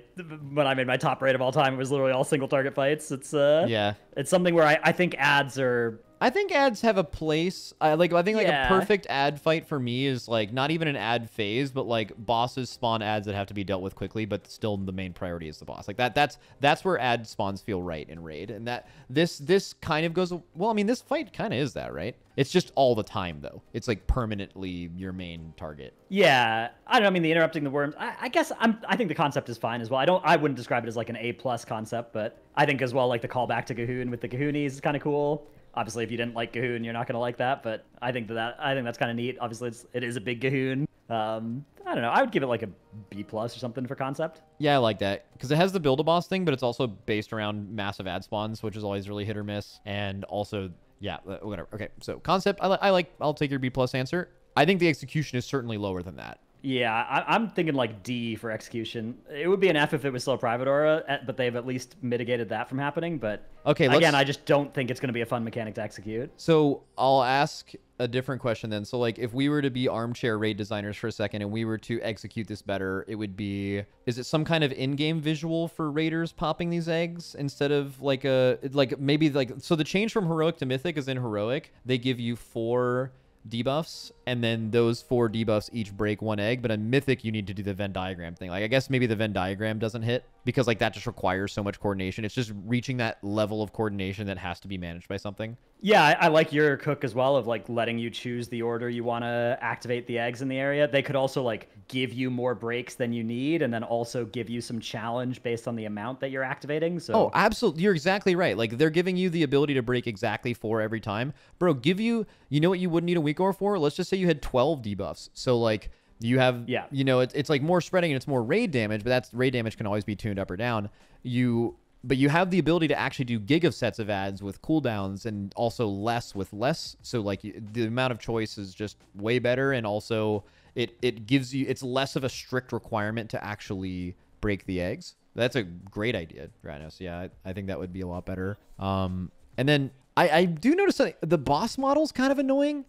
when I made my top rate of all time, it was literally all single target fights. It's uh, yeah, it's something where I, I think ads are. I think ads have a place. I like. I think like yeah. a perfect ad fight for me is like not even an ad phase, but like bosses spawn ads that have to be dealt with quickly, but still the main priority is the boss. Like that. That's that's where ad spawns feel right in raid, and that this this kind of goes. Well, I mean, this fight kind of is that, right? It's just all the time though. It's like permanently your main target. Yeah, I don't. I mean, the interrupting the worms. I, I guess I'm. I think the concept is fine as well. I don't. I wouldn't describe it as like an A plus concept, but I think as well like the callback to Gahoon with the Gahoonies is kind of cool. Obviously, if you didn't like Gahoon, you're not gonna like that. But I think that, that I think that's kind of neat. Obviously, it's, it is a big Gahoon. Um, I don't know. I would give it like a B plus or something for concept. Yeah, I like that because it has the build a boss thing, but it's also based around massive ad spawns, which is always really hit or miss. And also, yeah, whatever. Okay, so concept, I, li I like. I'll take your B plus answer. I think the execution is certainly lower than that. Yeah, I, I'm thinking like D for execution. It would be an F if it was still Private Aura, but they've at least mitigated that from happening. But okay, let's... again, I just don't think it's going to be a fun mechanic to execute. So I'll ask a different question then. So like if we were to be armchair raid designers for a second and we were to execute this better, it would be, is it some kind of in-game visual for raiders popping these eggs instead of like a, like maybe like, so the change from heroic to mythic is in heroic. They give you four debuffs, and then those four debuffs each break one egg, but on mythic you need to do the Venn diagram thing. Like I guess maybe the Venn diagram doesn't hit because like that just requires so much coordination. It's just reaching that level of coordination that has to be managed by something. Yeah, I, I like your cook as well of like letting you choose the order you want to activate the eggs in the area. They could also like give you more breaks than you need and then also give you some challenge based on the amount that you're activating. So oh, absolutely. You're exactly right. Like they're giving you the ability to break exactly four every time. Bro, give you, you know what you would need a weak or for? Let's just say you had twelve debuffs. So like you have, yeah, you know, it's, it's like more spreading and it's more raid damage, but that's raid damage can always be tuned up or down. You... But you have the ability to actually do gig of sets of ads with cooldowns and also less with less. So like the amount of choice is just way better. And also it, it gives you, it's less of a strict requirement to actually break the eggs. That's a great idea, Dratnos. Yeah, I, I think that would be a lot better. Um, and then I, I do notice that the boss model's kind of annoying.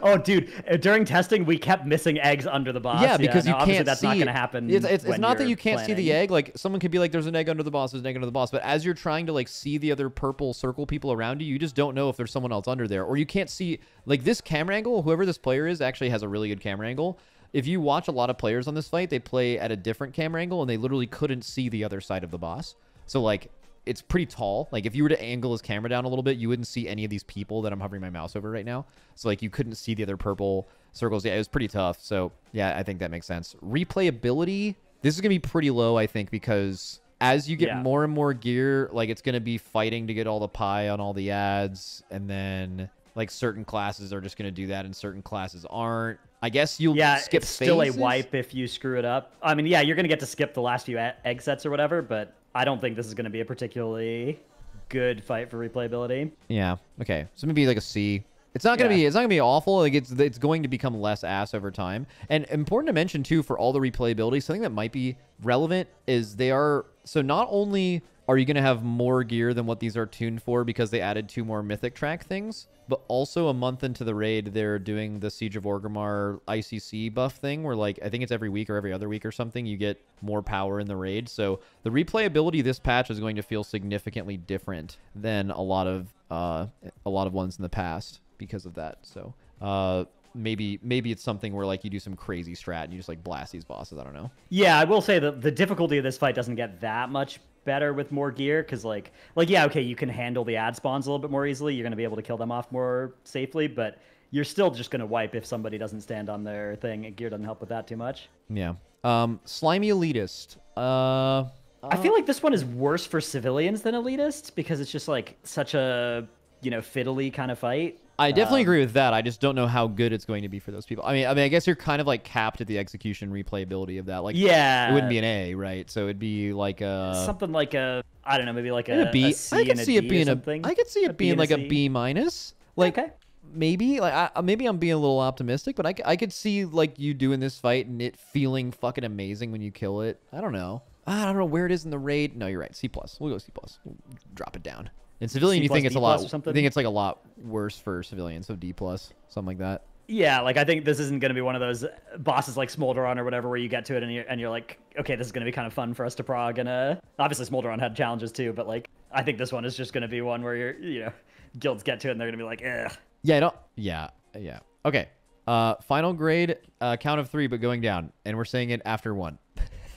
Oh, dude! During testing, we kept missing eggs under the boss. Yeah, because yeah, no, you can't. That's see, not going to happen. It's, it's, it's not that you can't planning. see the egg. Like someone could be like, "There's an egg under the boss. There's an egg under the boss." But as you're trying to like see the other purple circle people around you, you just don't know if there's someone else under there, or you can't see like this camera angle. Whoever this player is actually has a really good camera angle. If you watch a lot of players on this fight, they play at a different camera angle, and they literally couldn't see the other side of the boss. So like. It's pretty tall. Like if you were to angle his camera down a little bit, you wouldn't see any of these people that I'm hovering my mouse over right now. So like you couldn't see the other purple circles. Yeah, it was pretty tough. So yeah, I think that makes sense. Replayability. This is going to be pretty low, I think, because as you get yeah. more and more gear, like it's going to be fighting to get all the pie on all the ads. And then like certain classes are just going to do that and certain classes aren't. I guess you'll yeah, skip it's still phases. a wipe if you screw it up. I mean, yeah, you're going to get to skip the last few egg sets or whatever, but... I don't think this is going to be a particularly good fight for replayability. Yeah. Okay. So maybe like a C. It's not going to yeah. be. It's not going to be awful. Like it's it's going to become less ass over time. And important to mention too, for all the replayability, something that might be relevant is they are. So not only are you going to have more gear than what these are tuned for because they added two more mythic track things, but also a month into the raid, they're doing the Siege of Orgrimmar I C C buff thing where, like, I think it's every week or every other week or something, you get more power in the raid. So the replayability this patch is going to feel significantly different than a lot of uh, a lot of ones in the past because of that. So uh, maybe maybe it's something where, like, you do some crazy strat and you just, like, blast these bosses. I don't know. Yeah, I will say that the difficulty of this fight doesn't get that much better with more gear because like like yeah okay you can handle the ad spawns a little bit more easily, you're going to be able to kill them off more safely, but you're still just going to wipe if somebody doesn't stand on their thing, and gear doesn't help with that too much. Yeah. Um slimy elitist. uh I feel like this one is worse for civilians than elitist because it's just like such a, you know, fiddly kind of fight. I definitely um, agree with that. I just don't know how good it's going to be for those people. I mean, I mean, I guess you're kind of like capped at the execution replayability of that. Like, yeah, it wouldn't be an A, right? So it'd be like a something like a I don't know, maybe like a, a B. A C I could and see a it being a. I could see it a being like a, a B minus. Like, okay. Maybe like I, maybe I'm being a little optimistic, but I, I could see like you doing this fight and it feeling fucking amazing when you kill it. I don't know. I don't know where it is in the raid. No, you're right. C plus. We'll go C plus. We'll drop it down. In civilian, you think it's a lot. You think it's like a lot worse for civilians, so D plus, something like that. Yeah, like I think this isn't going to be one of those bosses like Smolderon or whatever where you get to it and you're, and you're like, okay, this is going to be kind of fun for us to prog. And uh, obviously Smolderon had challenges too, but like I think this one is just going to be one where you're, you know, guilds get to it and they're going to be like, eh. Yeah, I don't. Yeah, yeah. Okay. Uh, final grade, uh, count of three, but going down, and we're saying it after one.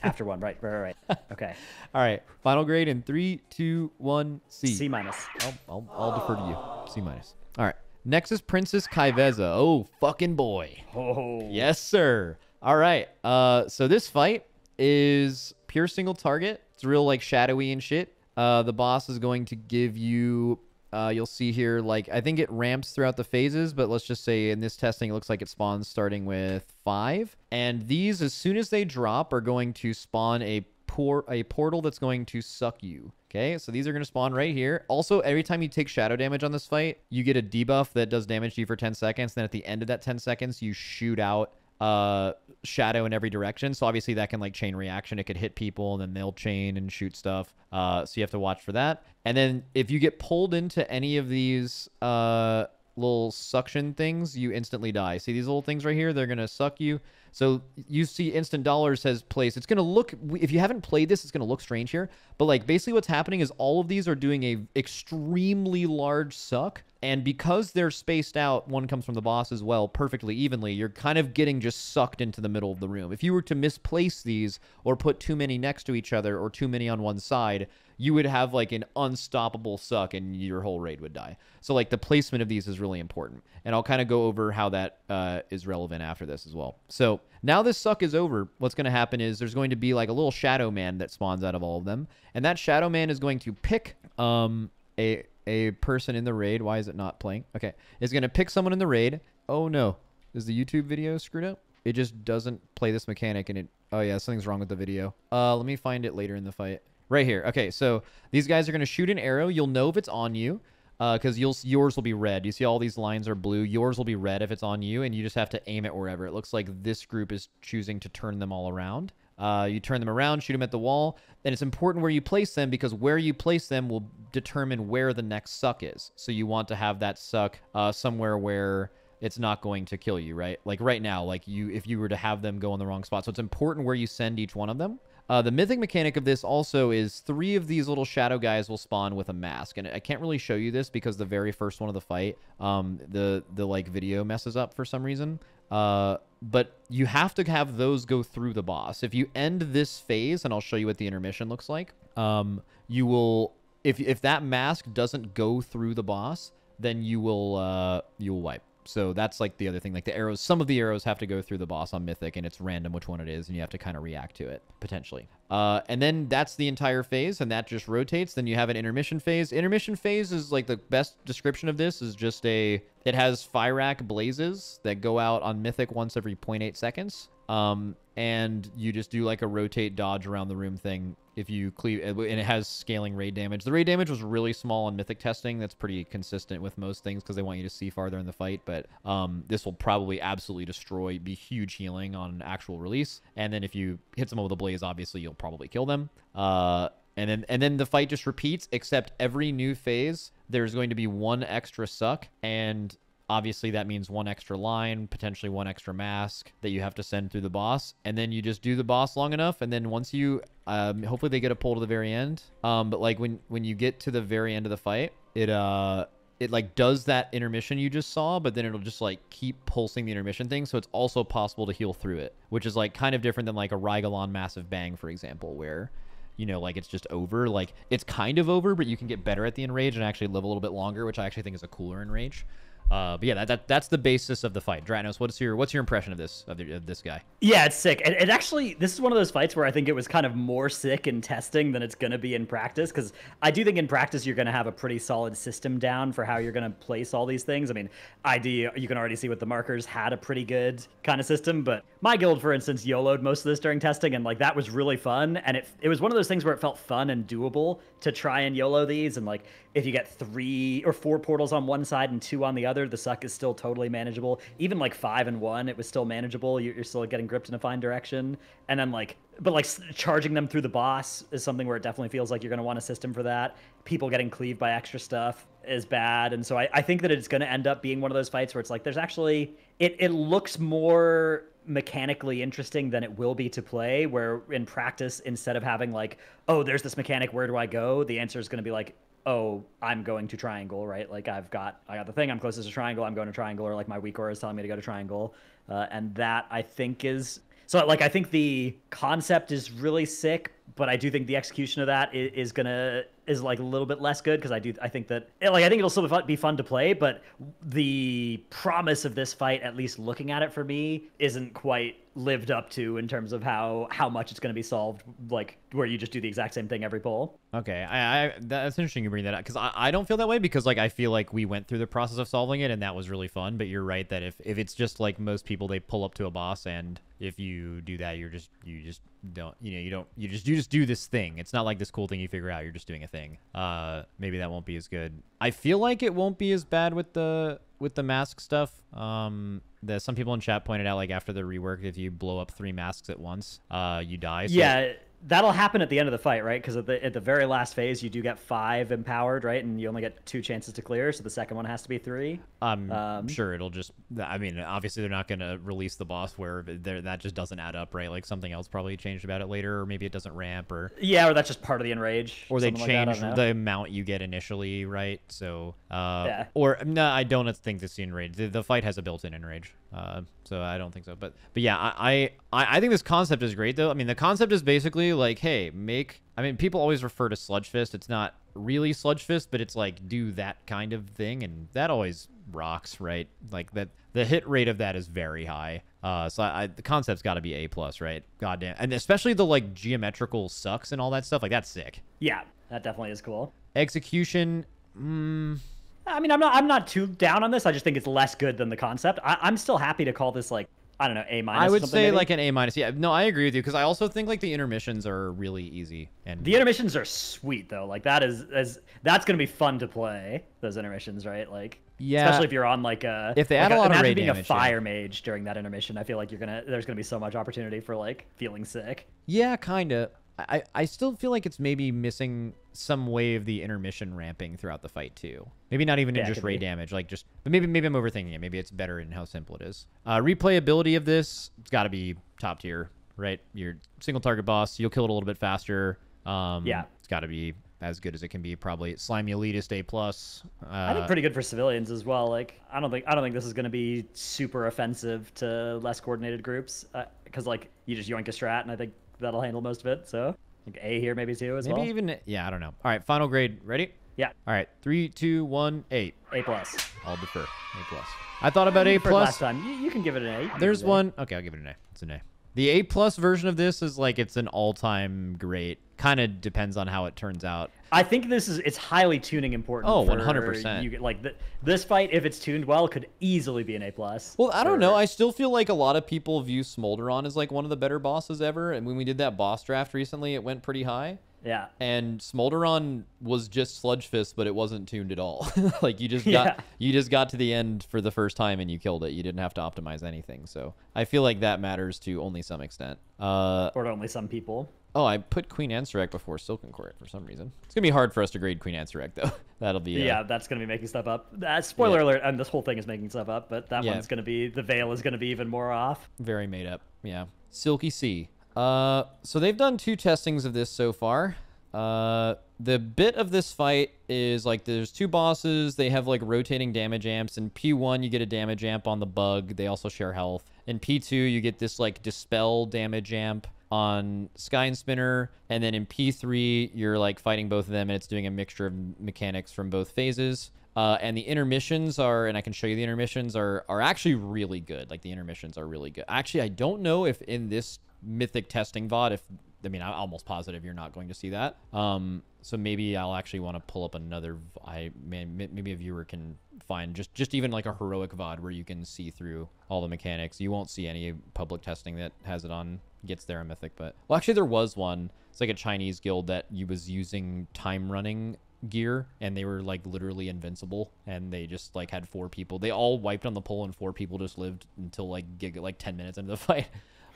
After one, right, right, right. Okay. All right. Final grade in three, two, one. C. C minus. I'll, I'll, I'll defer to you. C minus. All right. Next is Princess Khyveza. Oh, fucking boy. Oh. Yes, sir. All right. Uh, so this fight is pure single target. It's real like shadowy and shit. Uh, the boss is going to give you. Uh, you'll see here, like, I think it ramps throughout the phases, but let's just say in this testing, it looks like it spawns starting with five. And these, as soon as they drop, are going to spawn a por a portal that's going to suck you. Okay, so these are going to spawn right here. Also, every time you take shadow damage on this fight, you get a debuff that does damage to you for ten seconds. Then at the end of that ten seconds, you shoot out uh, shadow in every direction. So obviously that can, like, chain reaction. It could hit people, and then they'll chain and shoot stuff. Uh, so you have to watch for that. And then if you get pulled into any of these uh, little suction things, you instantly die. See these little things right here? They're going to suck you. So you see Instant Dollars has placed. It's going to look, if you haven't played this, it's going to look strange here. But like basically what's happening is all of these are doing a extremely large suck. And because they're spaced out, one comes from the boss as well, perfectly evenly, you're kind of getting just sucked into the middle of the room. If you were to misplace these or put too many next to each other or too many on one side, you would have like an unstoppable suck and your whole raid would die. So like the placement of these is really important. And I'll kind of go over how that uh, is relevant after this as well. So now this suck is over. What's going to happen is there's going to be like a little shadow man that spawns out of all of them. And that shadow man is going to pick um, a... a person in the raid. Why is it not playing? Okay. It's going to pick someone in the raid. Oh, no. Is the YouTube video screwed up? It just doesn't play this mechanic and it... Oh, yeah. Something's wrong with the video. Uh, let me find it later in the fight. Right here. Okay. So these guys are going to shoot an arrow. You'll know if it's on you because uh, you'll yours will be red. You see all these lines are blue. Yours will be red if it's on you, and you just have to aim it wherever. It looks like this group is choosing to turn them all around. Uh, you turn them around, shoot them at the wall, and it's important where you place them because where you place them will determine where the next suck is. So you want to have that suck uh, somewhere where it's not going to kill you, right? Like right now, like you, if you were to have them go in the wrong spot. So it's important where you send each one of them. Uh, the mythic mechanic of this also is three of these little shadow guys will spawn with a mask. And I can't really show you this because the very first one of the fight, um, the, the like video messes up for some reason. Uh, but you have to have those go through the boss. If you end this phase, and I'll show you what the intermission looks like, um, you will, if, if that mask doesn't go through the boss, then you will, uh, you will wipe. So that's like the other thing, like the arrows, some of the arrows have to go through the boss on mythic and it's random which one it is. And you have to kind of react to it potentially. Uh, and then that's the entire phase and that just rotates. Then you have an intermission phase. Intermission phase is like the best description of this is just a, it has Fyrakk blazes that go out on mythic once every zero point eight seconds. Um, and you just do like a rotate dodge around the room thing. If you cleave, and it has scaling raid damage. The raid damage was really small on mythic testing. That's pretty consistent with most things because they want you to see farther in the fight. But um, this will probably absolutely destroy, be huge healing on actual release. And then if you hit someone with a blaze, obviously you'll probably kill them. Uh, and then and then the fight just repeats, except every new phase there's going to be one extra suck and. Obviously, that means one extra line, potentially one extra mask that you have to send through the boss. And then you just do the boss long enough. And then once you, um, hopefully they get a pull to the very end. Um, but like when, when you get to the very end of the fight, it, uh, it like does that intermission you just saw, but then it'll just like keep pulsing the intermission thing. So it's also possible to heal through it, which is like kind of different than like a Rhygalon Massive Bang, for example, where... you know, like it's just over, like it's kind of over, but you can get better at the enrage and actually live a little bit longer, which I actually think is a cooler enrage. Uh, but yeah, that, that that's the basis of the fight. Dratnos, what's your what's your impression of this of, the, of this guy? Yeah, it's sick. And it, it actually, this is one of those fights where I think it was kind of more sick in testing than it's going to be in practice, because I do think in practice you're going to have a pretty solid system down for how you're going to place all these things. I mean, I D, you can already see with the markers, had a pretty good kind of system, but my guild, for instance, YOLO'd most of this during testing, and like that was really fun. And it it was one of those things where it felt fun and doable to try and YOLO these, and like if you get three or four portals on one side and two on the other, the suck is still totally manageable. Even like five and one, it was still manageable. You're still getting gripped in a fine direction. And then like, but like charging them through the boss is something where it definitely feels like you're going to want a system for that. People getting cleaved by extra stuff is bad. And so I, I think that it's going to end up being one of those fights where it's like, there's actually, it, it looks more mechanically interesting than it will be to play, where in practice, instead of having like, oh, there's this mechanic, where do I go? The answer is going to be like, oh, I'm going to triangle, right? Like I've got, I got the thing, I'm closest to triangle, I'm going to triangle, or like my weak aura is telling me to go to triangle. Uh, and that I think is, so like, I think the concept is really sick, but I do think the execution of that is, is gonna, is like a little bit less good. Cause I do, I think that like, I think it'll still be fun, be fun to play, but the promise of this fight, at least looking at it for me, isn't quite lived up to in terms of how, how much it's going to be solved, like where you just do the exact same thing every poll. Okay. I, I that's interesting you bring that up, cause I, I don't feel that way, because like, I feel like we went through the process of solving it and that was really fun, but you're right that if, if it's just like most people, they pull up to a boss, and if you do that, you're just, you just don't, you know, you don't, you just, you just do this thing. It's not like this cool thing you figure out, you're just doing a thing. Uh, maybe that won't be as good. I feel like it won't be as bad with the, with the mask stuff. Um, The, some people in chat pointed out, like, after the rework, if you blow up three masks at once, uh, you die. So yeah, that'll happen at the end of the fight, right? Because at the, at the very last phase, you do get five empowered, right? And you only get two chances to clear, so the second one has to be three. I'm um, sure it'll just... I mean, obviously, they're not going to release the boss where that just doesn't add up, right? Like, something else probably changed about it later, or maybe it doesn't ramp, or... Yeah, or that's just part of the enrage. Or they change like the amount you get initially, right? So... Uh, yeah. Or, no, I don't think this is the enrage. The, the fight has a built-in enrage. Uh, so I don't think so. But but yeah, I, I, I think this concept is great, though. I mean, the concept is basically like, hey, make... I mean, people always refer to Sludge Fist. It's not really Sludge Fist, but it's like, do that kind of thing. And that always rocks, right? Like, that the hit rate of that is very high. Uh, so I, I, the concept's got to be A plus, right? Goddamn. And especially the, like, geometrical sucks and all that stuff. Like, that's sick. Yeah, that definitely is cool. Execution... Mm, I mean, I'm not I'm not too down on this. I just think it's less good than the concept. I, I'm still happy to call this, like, I don't know, A minus. I would say maybe, like an A minus. Yeah, no, I agree with you, because I also think like the intermissions are really easy, and the intermissions are sweet though. Like that is as that's gonna be fun to play, those intermissions, right? Like yeah, especially if you're on like a if they like add a, a lot of raid being damage, a fire yeah. mage during that intermission. I feel like you're gonna there's gonna be so much opportunity for like feeling sick. Yeah, kind of. I I still feel like it's maybe missing some way of the intermission ramping throughout the fight too. Maybe not even yeah, in just raid be. damage, like just, but maybe maybe I'm overthinking it. Maybe it's better in how simple it is. Uh, replayability of this, it's got to be top tier, right? Your single target boss, you'll kill it a little bit faster. Um, yeah, it's got to be as good as it can be. Probably slimy elitist A plus. Uh, I think pretty good for civilians as well. Like I don't think I don't think this is going to be super offensive to less coordinated groups, because uh, like you just yoink a strat, and I think that'll handle most of it. So like A here, maybe two as maybe well. Maybe even, yeah, I don't know. All right, final grade. Ready? Yeah. All right, three, two, one, eight. A plus. I'll defer. A plus. I thought about I A plus. Last time. You, you can give it an A. There's one. A. Okay, I'll give it an A. It's an A. The A plus version of this is like, it's an all-time great. Kind of depends on how it turns out. I think this is, it's highly tuning important. Oh, one hundred percent. You get, like th this fight, if it's tuned well, could easily be an A plus. Well, I don't know. I still feel like a lot of people view Smolderon as like one of the better bosses ever. And when we did that boss draft recently, it went pretty high. Yeah. And Smolderon was just Sludge Fist, but it wasn't tuned at all. Like you just got yeah. you just got to the end for the first time and you killed it. You didn't have to optimize anything. So I feel like that matters to only some extent. Uh, or to only some people. Oh, I put Queen Ansurek before Silken Court for some reason. It's going to be hard for us to grade Queen Ansurek, though. That'll be... Uh... Yeah, that's going to be making stuff up. Uh, spoiler yeah. alert, and this whole thing is making stuff up, but that yeah. one's going to be... The veil is going to be even more off. Very made up, yeah. Silky C. Uh, so they've done two testings of this so far. Uh, the bit of this fight is, like, there's two bosses. They have, like, rotating damage amps. In P one, you get a damage amp on the bug. They also share health. In P two, you get this, like, dispel damage amp on Sky and Spinner, and then in P three you're like fighting both of them, and it's doing a mixture of mechanics from both phases. Uh, and the intermissions are, and I can show you the intermissions are, are actually really good. Like the intermissions are really good. Actually, I don't know if in this mythic testing V O D, if, I mean, I'm almost positive you're not going to see that. Um, so maybe I'll actually want to pull up another, I man, maybe a viewer can find just, just even like a heroic V O D where you can see through all the mechanics. You won't see any public testing that has it on, gets there on mythic, but well, actually there was one. It's like a Chinese guild that you was using time running gear, and they were like literally invincible, and they just like had four people, they all wiped on the pole, and four people just lived until like gig like ten minutes into the fight.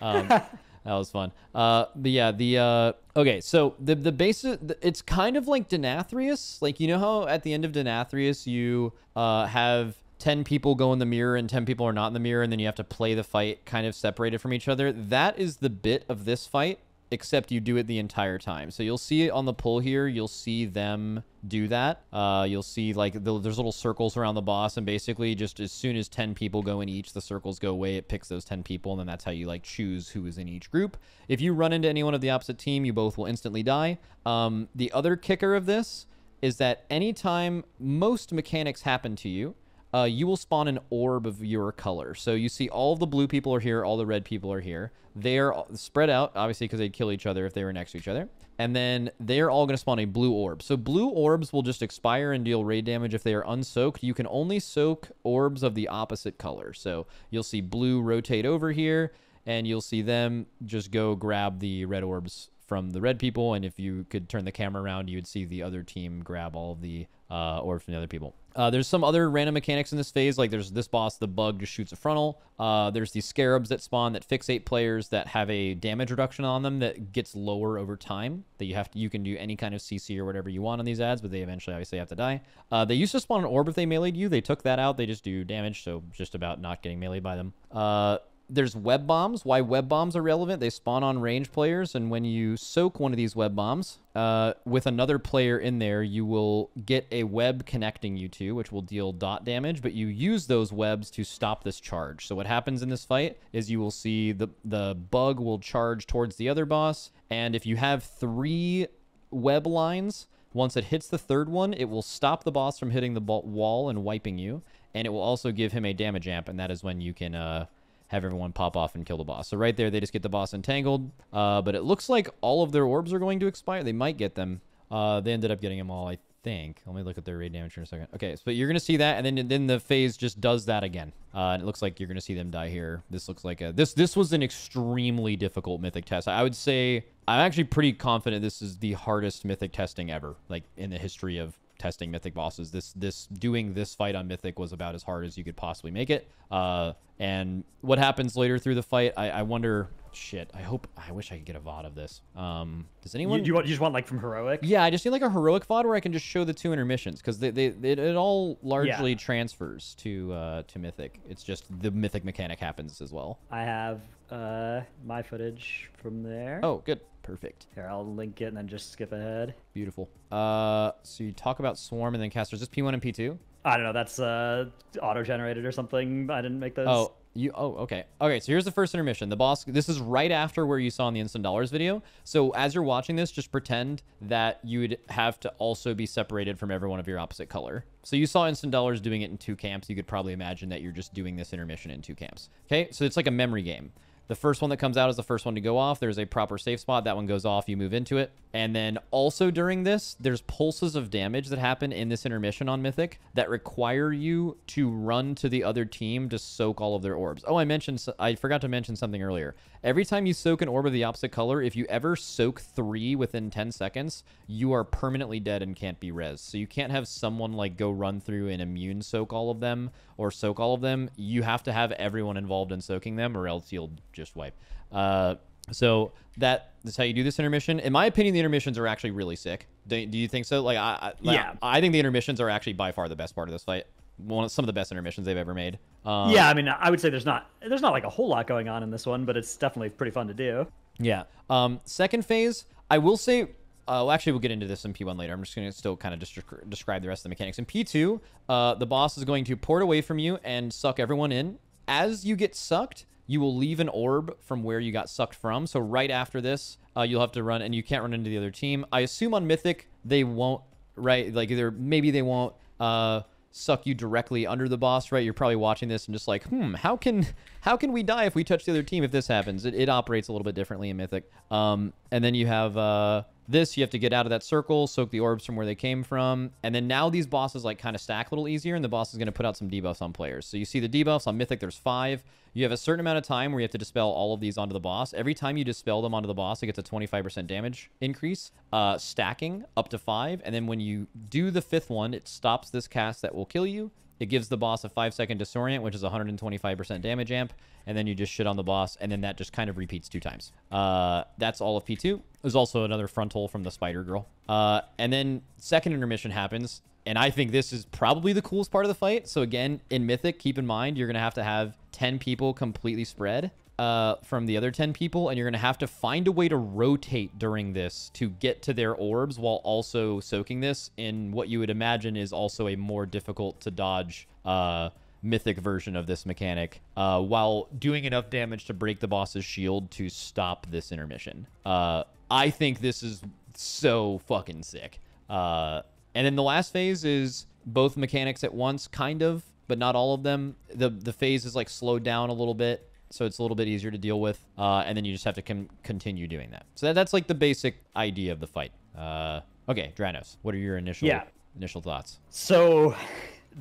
Um that was fun. Uh but yeah, the uh okay, so the the basis, it's kind of like Denathrius. Like, you know how at the end of Denathrius you uh have ten people go in the mirror and ten people are not in the mirror, and then you have to play the fight kind of separated from each other? That is the bit of this fight, except you do it the entire time. So you'll see it on the pull here. You'll see them do that. Uh, you'll see like the, there's little circles around the boss, and basically just as soon as ten people go in each, the circles go away. It picks those ten people, and then that's how you like choose who is in each group. If you run into anyone of the opposite team, you both will instantly die. Um, the other kicker of this is that anytime most mechanics happen to you, Uh, you will spawn an orb of your color. So you see all the blue people are here, all the red people are here. They are spread out, obviously, because they'd kill each other if they were next to each other. And then they're all going to spawn a blue orb. So blue orbs will just expire and deal raid damage if they are unsoaked. You can only soak orbs of the opposite color. So you'll see blue rotate over here, and you'll see them just go grab the red orbs from the red people. And if you could turn the camera around, you'd see the other team grab all of the uh, orbs from the other people. Uh, there's some other random mechanics in this phase. Like there's this boss, the bug just shoots a frontal. Uh, there's these scarabs that spawn that fixate players that have a damage reduction on them that gets lower over time. That you have to, you can do any kind of C C or whatever you want on these ads, but they eventually obviously have to die. Uh, they used to spawn an orb if they meleeed you. They took that out. They just do damage, so just about not getting meleeed by them. Uh, There's web bombs. Why web bombs are relevant? They spawn on range players, and when you soak one of these web bombs uh, with another player in there, you will get a web connecting you two, which will deal dot damage. But you use those webs to stop this charge. So what happens in this fight is you will see the the bug will charge towards the other boss, and if you have three web lines, once it hits the third one, it will stop the boss from hitting the wall and wiping you, and it will also give him a damage amp, and that is when you can. Uh, have everyone pop off and kill the boss. So right there, they just get the boss entangled. Uh, but it looks like all of their orbs are going to expire. They might get them. Uh, they ended up getting them all, I think. Let me look at their raid damage in a second. Okay, so you're going to see that, and then then the phase just does that again. Uh, and it looks like you're going to see them die here. This looks like a... This, this was an extremely difficult mythic test. I would say... I'm actually pretty confident this is the hardest mythic testing ever, like in the history of testing mythic bosses. This this doing this fight on mythic was about as hard as you could possibly make it. Uh, and what happens later through the fight, I, I wonder. Shit, I hope. I wish I could get a V O D of this. Um, does anyone? You, you, want, you just want like from heroic? Yeah, I just need like a heroic V O D where I can just show the two intermissions, because they, they it, it all largely yeah. transfers to uh, to mythic. It's just the mythic mechanic happens as well. I have uh, my footage from there. Oh, good. Perfect. Here, I'll link it and then just skip ahead. Beautiful. Uh, so you talk about swarm and then casters. Is this P one and P two? I don't know. That's uh, auto-generated or something. I didn't make those. Oh, you. Oh, okay. Okay. So here's the first intermission. The boss. This is right after where you saw in the Instant Dollars video. So as you're watching this, just pretend that you would have to also be separated from everyone of your opposite color. So you saw Instant Dollars doing it in two camps. You could probably imagine that you're just doing this intermission in two camps. Okay. So it's like a memory game. The first one that comes out is the first one to go off. There's a proper safe spot. That one goes off. You move into it. And then also during this, there's pulses of damage that happen in this intermission on Mythic that require you to run to the other team to soak all of their orbs. Oh, I mentioned, I forgot to mention something earlier. Every time you soak an orb of the opposite color, if you ever soak three within ten seconds, you are permanently dead and can't be res. So you can't have someone like go run through and immune soak all of them or soak all of them. You have to have everyone involved in soaking them, or else you'll just wipe. Uh, so that is how you do this intermission. In my opinion, the intermissions are actually really sick. Do, do you think so? Like, I, I yeah, I, I think the intermissions are actually by far the best part of this fight. One of some of the best intermissions they've ever made. Um, yeah, I mean, I would say there's not there's not like a whole lot going on in this one, but it's definitely pretty fun to do. Yeah. Um, second phase, I will say. Uh, well, actually, we'll get into this in P one later. I'm just going to still kind of descri describe the rest of the mechanics. In P two, uh, the boss is going to port away from you and suck everyone in. As you get sucked, you will leave an orb from where you got sucked from. So right after this, uh, you'll have to run, and you can't run into the other team. I assume on Mythic, they won't, right? Like, either maybe they won't uh, suck you directly under the boss, right? You're probably watching this and just like, hmm, how can how can we die if we touch the other team if this happens? It, it operates a little bit differently in Mythic. Um, and then you have uh, this. You have to get out of that circle, soak the orbs from where they came from. And then now these bosses like kind of stack a little easier, and the boss is going to put out some debuffs on players. So you see the debuffs on Mythic, there's five. You have a certain amount of time where you have to dispel all of these onto the boss. Every time you dispel them onto the boss, it gets a twenty-five percent damage increase, uh, stacking up to five. And then when you do the fifth one, it stops this cast that will kill you. It gives the boss a five second disorient, which is one hundred twenty-five percent damage amp, and then you just shit on the boss, and then that just kind of repeats two times. Uh, that's all of P two. There's also another frontal from the Spider Girl. Uh, and then second intermission happens, and I think this is probably the coolest part of the fight. So again, in Mythic, keep in mind, you're going to have to have ten people completely spread uh, from the other ten people, and you're going to have to find a way to rotate during this to get to their orbs while also soaking this in what you would imagine is also a more difficult to dodge uh, Mythic version of this mechanic, uh, while doing enough damage to break the boss's shield to stop this intermission. Uh, I think this is so fucking sick. Uh, and then the last phase is both mechanics at once, kind of, but not all of them. The, the phase is like slowed down a little bit, so it's a little bit easier to deal with. Uh, and then you just have to com continue doing that. So that, that's like the basic idea of the fight. Uh, okay, Dratnos, what are your initial yeah. initial thoughts? So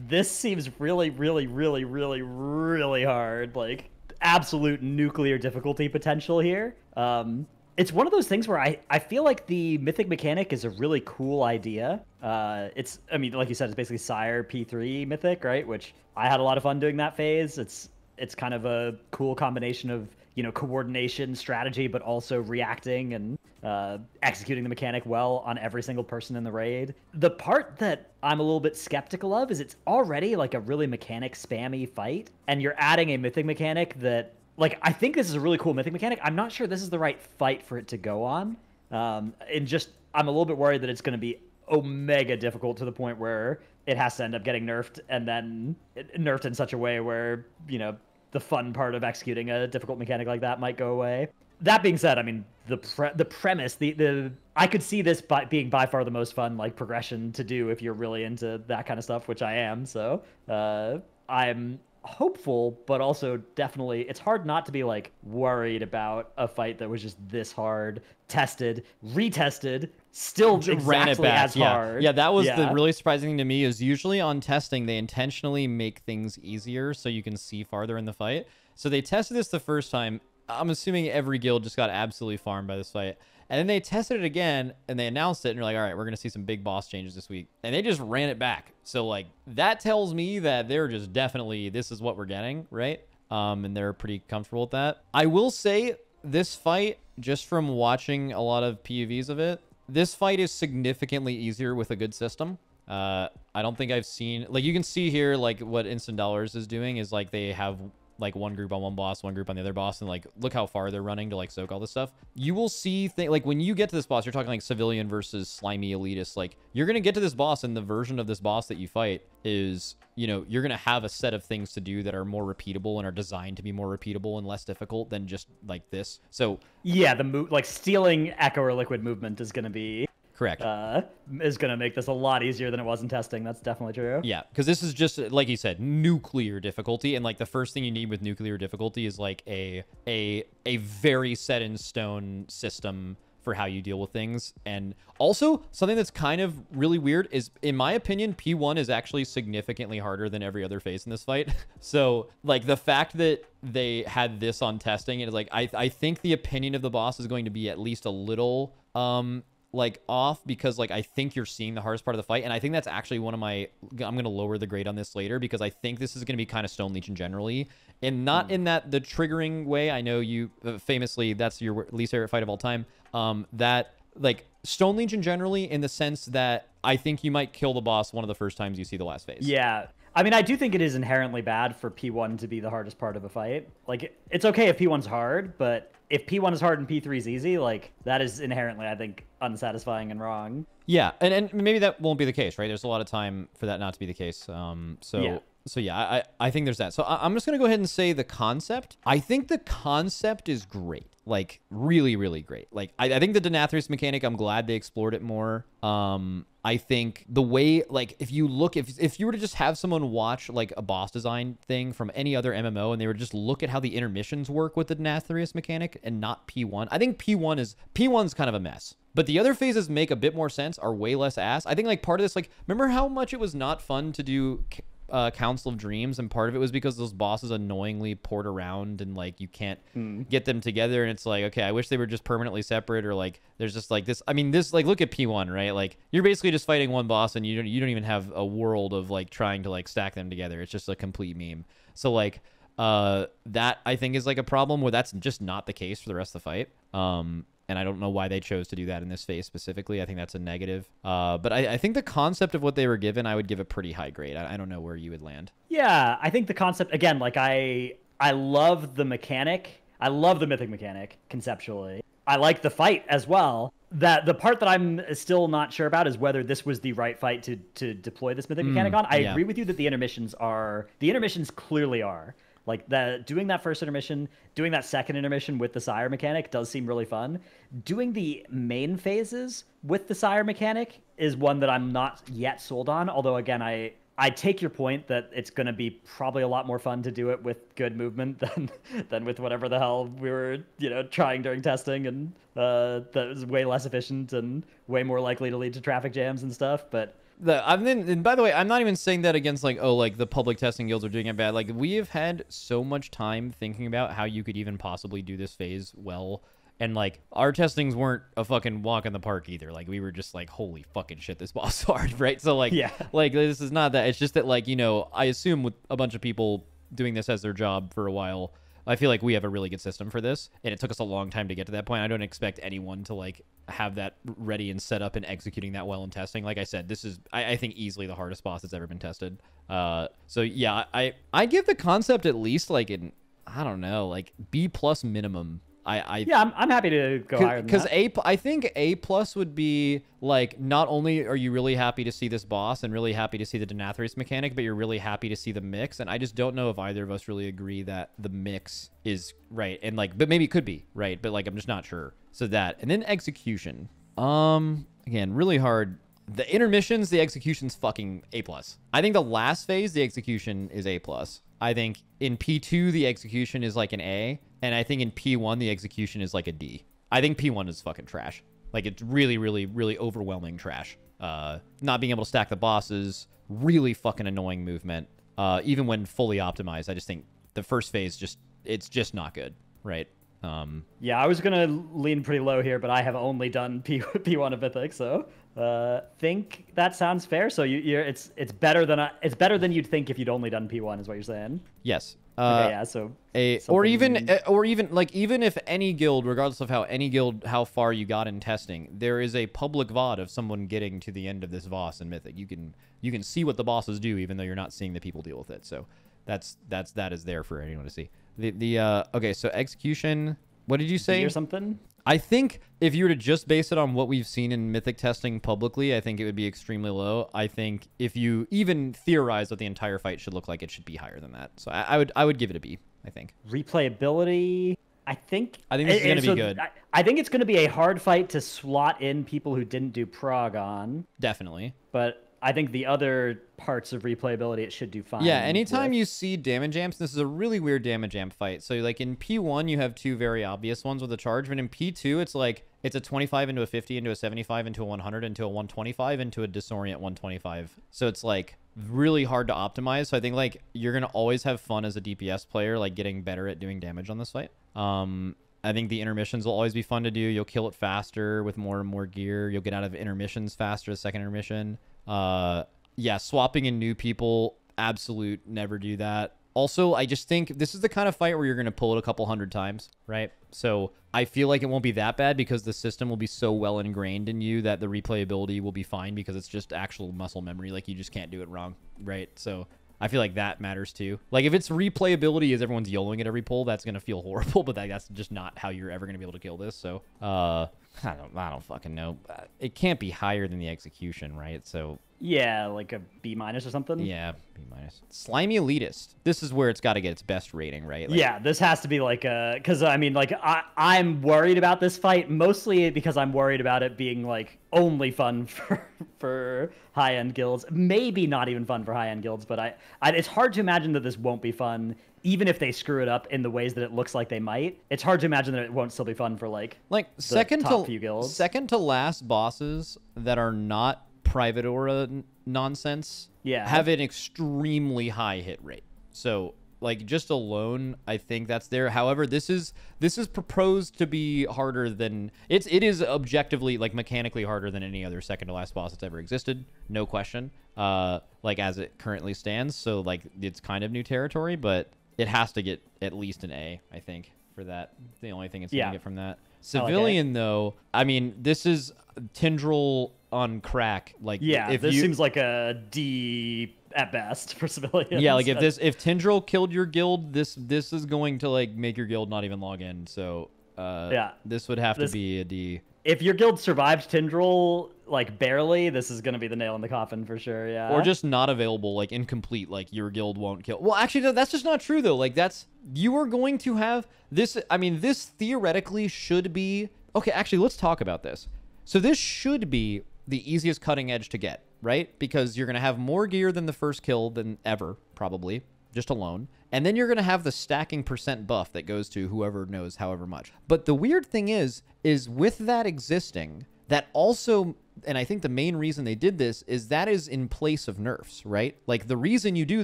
this seems really, really, really, really, really hard. Like absolute nuclear difficulty potential here. Um, it's one of those things where I, I feel like the Mythic mechanic is a really cool idea. Uh, it's, I mean, like you said, it's basically Sire P three Mythic, right? Which I had a lot of fun doing that phase. It's, It's kind of a cool combination of, you know, coordination, strategy, but also reacting and uh, executing the mechanic well on every single person in the raid. The part that I'm a little bit skeptical of is it's already like a really mechanic spammy fight, and you're adding a Mythic mechanic that, like, I think this is a really cool Mythic mechanic. I'm not sure this is the right fight for it to go on. Um, and just, I'm a little bit worried that it's going to be omega difficult to the point where it has to end up getting nerfed, and then it nerfed in such a way where, you know, the fun part of executing a difficult mechanic like that might go away. That being said, I mean, the pre the premise, the, the I could see this by, being by far the most fun, like, progression to do if you're really into that kind of stuff, which I am. So uh, I'm hopeful, but also definitely it's hard not to be, like, worried about a fight that was just this hard, tested, retested, still exactly ran it back. As yeah. hard. Yeah, that was yeah. the really surprising thing to me is usually on testing, they intentionally make things easier so you can see farther in the fight. So they tested this the first time. I'm assuming every guild just got absolutely farmed by this fight. And then they tested it again, and they announced it, and you're like, all right, we're going to see some big boss changes this week. And they just ran it back. So, like, that tells me that they're just definitely, this is what we're getting, right? Um, and they're pretty comfortable with that. I will say this fight, just from watching a lot of P U Vs of it, this fight is significantly easier with a good system. Uh, I don't think I've seen, like, you can see here, like, what Instant Dollars is doing is, like, they have like one group on one boss, one group on the other boss, and like look how far they're running to like soak all this stuff. You will see things like when you get to this boss, you're talking like civilian versus slimy elitist. Like you're gonna get to this boss, and the version of this boss that you fight is, you know, you're gonna have a set of things to do that are more repeatable and are designed to be more repeatable and less difficult than just like this. So yeah, the move like stealing Echo or Liquid movement is gonna be correct. Uh, is going to make this a lot easier than it was in testing. That's definitely true. Yeah, because this is just, like you said, nuclear difficulty. And, like, the first thing you need with nuclear difficulty is, like, a a a very set-in-stone system for how you deal with things. And also, something that's kind of really weird is, in my opinion, P one is actually significantly harder than every other phase in this fight. So, like, the fact that they had this on testing, it is like, I, I think the opinion of the boss is going to be at least a little um. like off, because like I think you're seeing the hardest part of the fight, and I think that's actually one of my, I'm gonna lower the grade on this later because I think this is gonna be kind of Stone Legion generally, and not mm. in that the triggering way. I know you uh, famously, that's your least favorite fight of all time. Um, that like Stone Legion generally in the sense that I think you might kill the boss one of the first times you see the last phase. Yeah. I mean, I do think it is inherently bad for P one to be the hardest part of a fight. Like, it's okay if P one's hard, but if P one is hard and P three's easy, like, that is inherently, I think, unsatisfying and wrong. Yeah, and, and maybe that won't be the case, right? There's a lot of time for that not to be the case. Um, so yeah. So yeah, I, I think there's that. So I, I'm just going to go ahead and say the concept. I think the concept is great. Like, really, really great. Like, I, I think the Denathrius mechanic, I'm glad they explored it more. Um, I think the way, like, if you look, if, if you were to just have someone watch, like, a boss design thing from any other M M O, and they were just look at how the intermissions work with the Denathrius mechanic and not P one. I think P one is, P one's kind of a mess. But the other phases make a bit more sense, are way less ass. I think, like, part of this, like, remember how much it was not fun to do... Uh, Council of Dreams, and part of it was because those bosses annoyingly poured around and like you can't mm. get them together, and it's like, okay, I wish they were just permanently separate, or like there's just like this. I mean, this, like, look at P one, right? Like, you're basically just fighting one boss and you don't you don't even have a world of like trying to like stack them together. It's just a complete meme. So like uh that I think is like a problem where that's just not the case for the rest of the fight. Um And I don't know why they chose to do that in this phase specifically. I think that's a negative. Uh, but I, I think the concept of what they were given, I would give a pretty high grade. I, I don't know where you would land. Yeah, I think the concept, again, like I, I love the mechanic. I love the mythic mechanic conceptually. I like the fight as well. That the part that I'm still not sure about is whether this was the right fight to to deploy this mythic mm, mechanic on. I yeah. agree with you that the intermissions are, the intermissions clearly are. Like, the, doing that first intermission, doing that second intermission with the Sire mechanic does seem really fun. Doing the main phases with the Sire mechanic is one that I'm not yet sold on. Although, again, I, I take your point that it's going to be probably a lot more fun to do it with good movement than than with whatever the hell we were, you know, trying during testing. And uh, that was way less efficient and way more likely to lead to traffic jams and stuff. But... The, I'm then, and by the way, I'm not even saying that against like, oh, like the public testing guilds are doing it bad. Like, we have had so much time thinking about how you could even possibly do this phase well. And like, our testings weren't a fucking walk in the park either. Like, we were just like, holy fucking shit, this boss is hard, right? So like, yeah. like this is not that. It's just that like, you know, I assume with a bunch of people doing this as their job for a while, I feel like we have a really good system for this, and it took us a long time to get to that point. I don't expect anyone to like have that ready and set up and executing that well in testing. Like I said, this is, I, I think, easily the hardest boss that's ever been tested. Uh, so yeah, I, I give the concept at least like an, I don't know, like B plus minimum. I, I yeah, I'm, I'm happy to go higher than that. Because I think A plus would be like, not only are you really happy to see this boss and really happy to see the Denathrius mechanic, but you're really happy to see the mix. And I just don't know if either of us really agree that the mix is right. And like, but maybe it could be right. But like, I'm just not sure. So that, and then execution. Um, again, really hard. The intermissions, the execution's fucking A plus. I think the last phase, the execution is A plus. I think in P two, the execution is like an A. And I think in P one, the execution is like a D. I think P one is fucking trash. Like, it's really, really, really overwhelming trash. Uh, not being able to stack the bosses, really fucking annoying movement. Uh, even when fully optimized, I just think the first phase just, it's just not good, right? Um, yeah, I was going to lean pretty low here, but I have only done P P1 of Mythic, so... Uh, think that sounds fair. So you, you're it's it's better than I, it's better than you'd think if you'd only done P one, is what you're saying. Yes. Uh, okay, yeah. So a something... or even or even like even if any guild, regardless of how any guild, how far you got in testing, there is a public V O D of someone getting to the end of this boss in Mythic. You can you can see what the bosses do, even though you're not seeing the people deal with it. So that's that's that is there for anyone to see. The the uh, okay. So execution. What did you say? Or something. I think if you were to just base it on what we've seen in Mythic testing publicly, I think it would be extremely low. I think if you even theorize what the entire fight should look like, it should be higher than that. So I, I would I would give it a B, I think. Replayability, I think... I think this is going to so be good. I, I think it's going to be a hard fight to slot in people who didn't do Kurog on. Definitely. But... I think the other parts of replayability, it should do fine. Yeah, anytime with. you see damage amps, this is a really weird damage amp fight. So, like, in P one, you have two very obvious ones with a charge. But in P two, it's like, it's a twenty-five into a fifty, into a seventy-five, into a one hundred, into a one twenty-five, into a disorient one twenty-five. So it's, like, really hard to optimize. So I think, like, you're going to always have fun as a D P S player, like, getting better at doing damage on this fight. Um... I think the intermissions will always be fun to do. You'll kill it faster with more and more gear. You'll get out of intermissions faster, the second intermission. Uh, yeah, swapping in new people, absolute, never do that. Also, I just think this is the kind of fight where you're going to pull it a couple hundred times, right? So I feel like it won't be that bad because the system will be so well ingrained in you that the replayability will be fine because it's just actual muscle memory. Like, you just can't do it wrong, right? So... I feel like that matters too. Like, if it's replayability is everyone's YOLOing at every pull, that's going to feel horrible, but that, that's just not how you're ever going to be able to kill this. So, uh, I don't, I don't fucking know. It can't be higher than the execution, right? So Yeah, like a B minus or something. Yeah, B minus. Slimy Elitist. This is where it's got to get its best rating, right? Like, yeah, this has to be like a, because I mean, like I, I'm worried about this fight mostly because I'm worried about it being like only fun for for high end guilds. Maybe not even fun for high end guilds, but I, I it's hard to imagine that this won't be fun. Even if they screw it up in the ways that it looks like they might, it's hard to imagine that it won't still be fun for like like the second top to few guilds. Second to last bosses that are not private aura nonsense, yeah, have an extremely high hit rate. So like just alone, I think that's there. However, this is this is proposed to be harder than it's it is objectively, like mechanically harder than any other second to last boss that's ever existed, no question. Uh, like as it currently stands, so like it's kind of new territory, but it has to get at least an A, I think, for that. The only thing it's yeah. gonna get from that. Civilian, like though, I mean, this is Tindral on crack. Like, yeah, if this you, seems like a D at best for civilians. Yeah, like if this, if Tindral killed your guild, this this is going to like make your guild not even log in. So, uh, yeah, this would have this, to be a D. If your guild survived Tindral, like barely, this is going to be the nail in the coffin for sure. Yeah. Or just not available, like incomplete, like your guild won't kill. Well, actually, that's just not true though. Like that's, you are going to have this. I mean, this theoretically should be, okay, actually let's talk about this. So this should be the easiest cutting edge to get, right? Because you're going to have more gear than the first kill than ever, probably, just alone. And then you're going to have the stacking percent buff that goes to whoever knows however much. But the weird thing is, is with that existing, that also, and I think the main reason they did this is that is in place of nerfs, right? Like the reason you do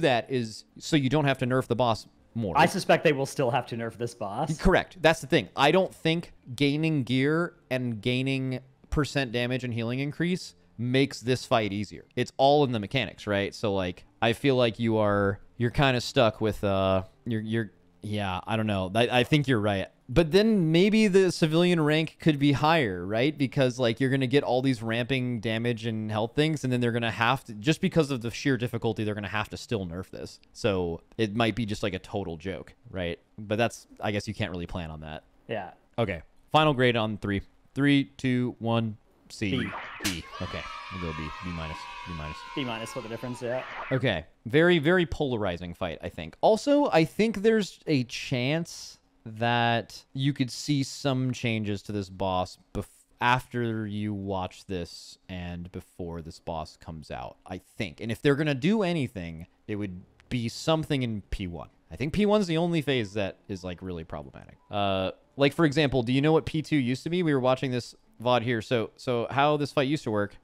that is so you don't have to nerf the boss more. I suspect they will still have to nerf this boss. Correct. That's the thing. I don't think gaining gear and gaining percent damage and healing increase makes this fight easier. It's all in the mechanics, right? So like, I feel like you are, you're kind of stuck with, uh, you're, you're, yeah, I don't know. I, I think you're right. But then maybe the civilian rank could be higher, right? Because like you're going to get all these ramping damage and health things, and then they're going to have to, just because of the sheer difficulty, they're going to have to still nerf this. So it might be just like a total joke, right? But that's, I guess you can't really plan on that. Yeah. Okay. Final grade on three. Three, two, one, C. B. B. Okay. We'll go B. B minus. B minus. B minus for the difference, yeah. Okay. Very, very polarizing fight, I think. Also, I think there's a chance that you could see some changes to this boss bef after you watch this and before this boss comes out, I think. And if they're going to do anything, it would be something in P one. I think P one's the only phase that is, like, really problematic. Uh, like, for example, do you know what P two used to be? We were watching this V O D here. So, so how this fight used to work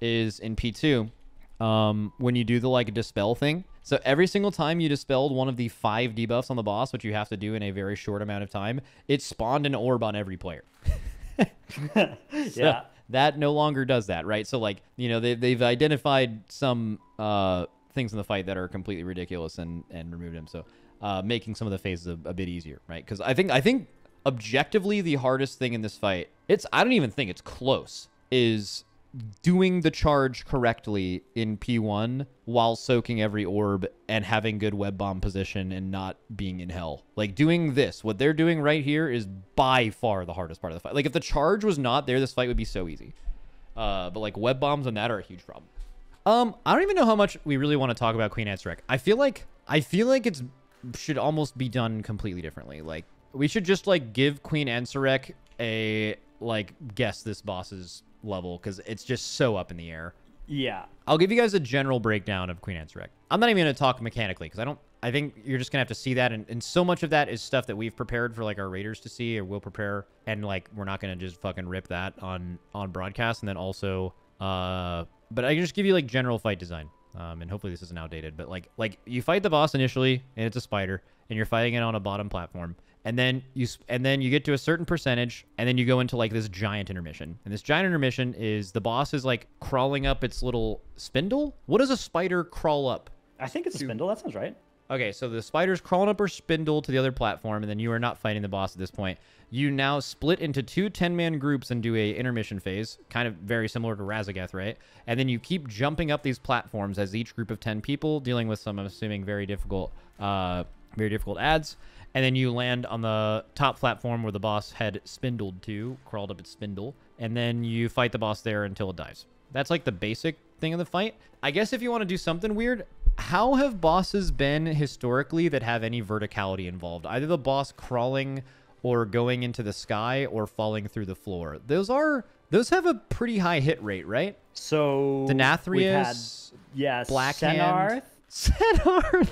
is in P two, um, when you do the, like, dispel thing. So every single time you dispelled one of the five debuffs on the boss, which you have to do in a very short amount of time, it spawned an orb on every player. So yeah. That no longer does that, right? So, like, you know, they, they've identified some uh, things in the fight that are completely ridiculous and, and removed them. So uh, making some of the phases a, a bit easier, right? Because I think, I think objectively the hardest thing in this fight, it's, I don't even think it's close, is doing the charge correctly in P one while soaking every orb and having good web bomb position and not being in hell. Like doing this, what they're doing right here is by far the hardest part of the fight. Like if the charge was not there, this fight would be so easy. Uh, but like web bombs on that are a huge problem. Um, I don't even know how much we really want to talk about Queen Ansurek. I feel like, I feel like it's should almost be done completely differently. Like we should just like give Queen Ansurek a like guess this boss's level, because it's just so up in the air. Yeah, I'll give you guys a general breakdown of Queen Ansurek. I'm not even going to talk mechanically, because I don't, I think you're just gonna have to see that, and, and so much of that is stuff that we've prepared for like our raiders to see, or will prepare, and like we're not gonna just fucking rip that on on broadcast. And then also uh but I can just give you like general fight design, um and hopefully this isn't outdated, but like like you fight the boss initially and it's a spider and you're fighting it on a bottom platform. And then you and then you get to a certain percentage, and then you go into like this giant intermission. And this giant intermission is the boss is like crawling up its little spindle. What does a spider crawl up? I think it's a spindle. That sounds right. Okay, so the spider's crawling up her spindle to the other platform, and then you are not fighting the boss at this point. You now split into two ten-man groups and do a intermission phase, kind of very similar to Razageth, right? And then you keep jumping up these platforms as each group of ten people, dealing with some, I'm assuming, very difficult, uh, very difficult adds. And then you land on the top platform where the boss had spindled to, crawled up its spindle, and then you fight the boss there until it dies. That's like the basic thing in the fight. I guess if you want to do something weird, how have bosses been historically that have any verticality involved? Either the boss crawling or going into the sky or falling through the floor. Those are... Those have a pretty high hit rate, right? So... Denathrius. Yes. Blackhand. Senarth.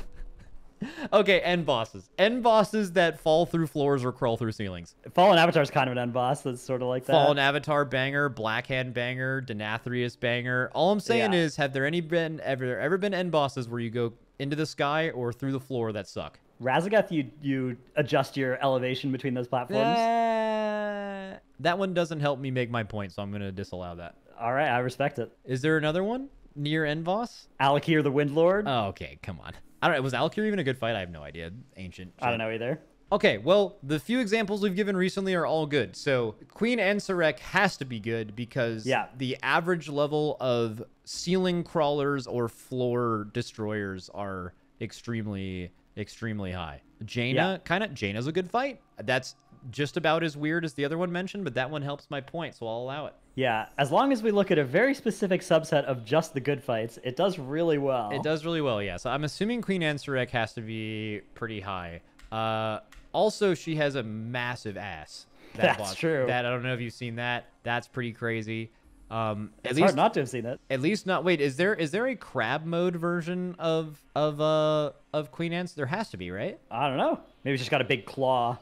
Okay, end bosses. End bosses that fall through floors or crawl through ceilings. Fallen Avatar is kind of an end boss that's sort of like that. Fallen Avatar banger, Blackhand banger, Denathrius banger. All I'm saying yeah. is, have there any been ever ever been end bosses where you go into the sky or through the floor that suck? Razageth, you you adjust your elevation between those platforms. Uh, that one doesn't help me make my point, so I'm going to disallow that. All right, I respect it. Is there another one near end boss? Alakir the Windlord. Oh, okay, come on. I don't know. Was Alakir even a good fight? I have no idea. Ancient. Shit. I don't know either. Okay, well, the few examples we've given recently are all good. So Queen Ansurek has to be good because yeah. the average level of ceiling crawlers or floor destroyers are extremely... extremely high. Jaina, yeah. kind of. Jaina's a good fight. That's just about as weird as the other one mentioned, but that one helps my point, so I'll allow it. Yeah, as long as we look at a very specific subset of just the good fights, it does really well. It does really well, yeah. So I'm assuming Queen Ansurek has to be pretty high. Uh, also, she has a massive ass. That That's boss. true. That I don't know if you've seen that. That's pretty crazy. Um, at it's least, hard not to have seen it. At least not. Wait, is there is there a crab mode version of of uh of Queen Anne's? There has to be, right? I don't know. Maybe she's got a big claw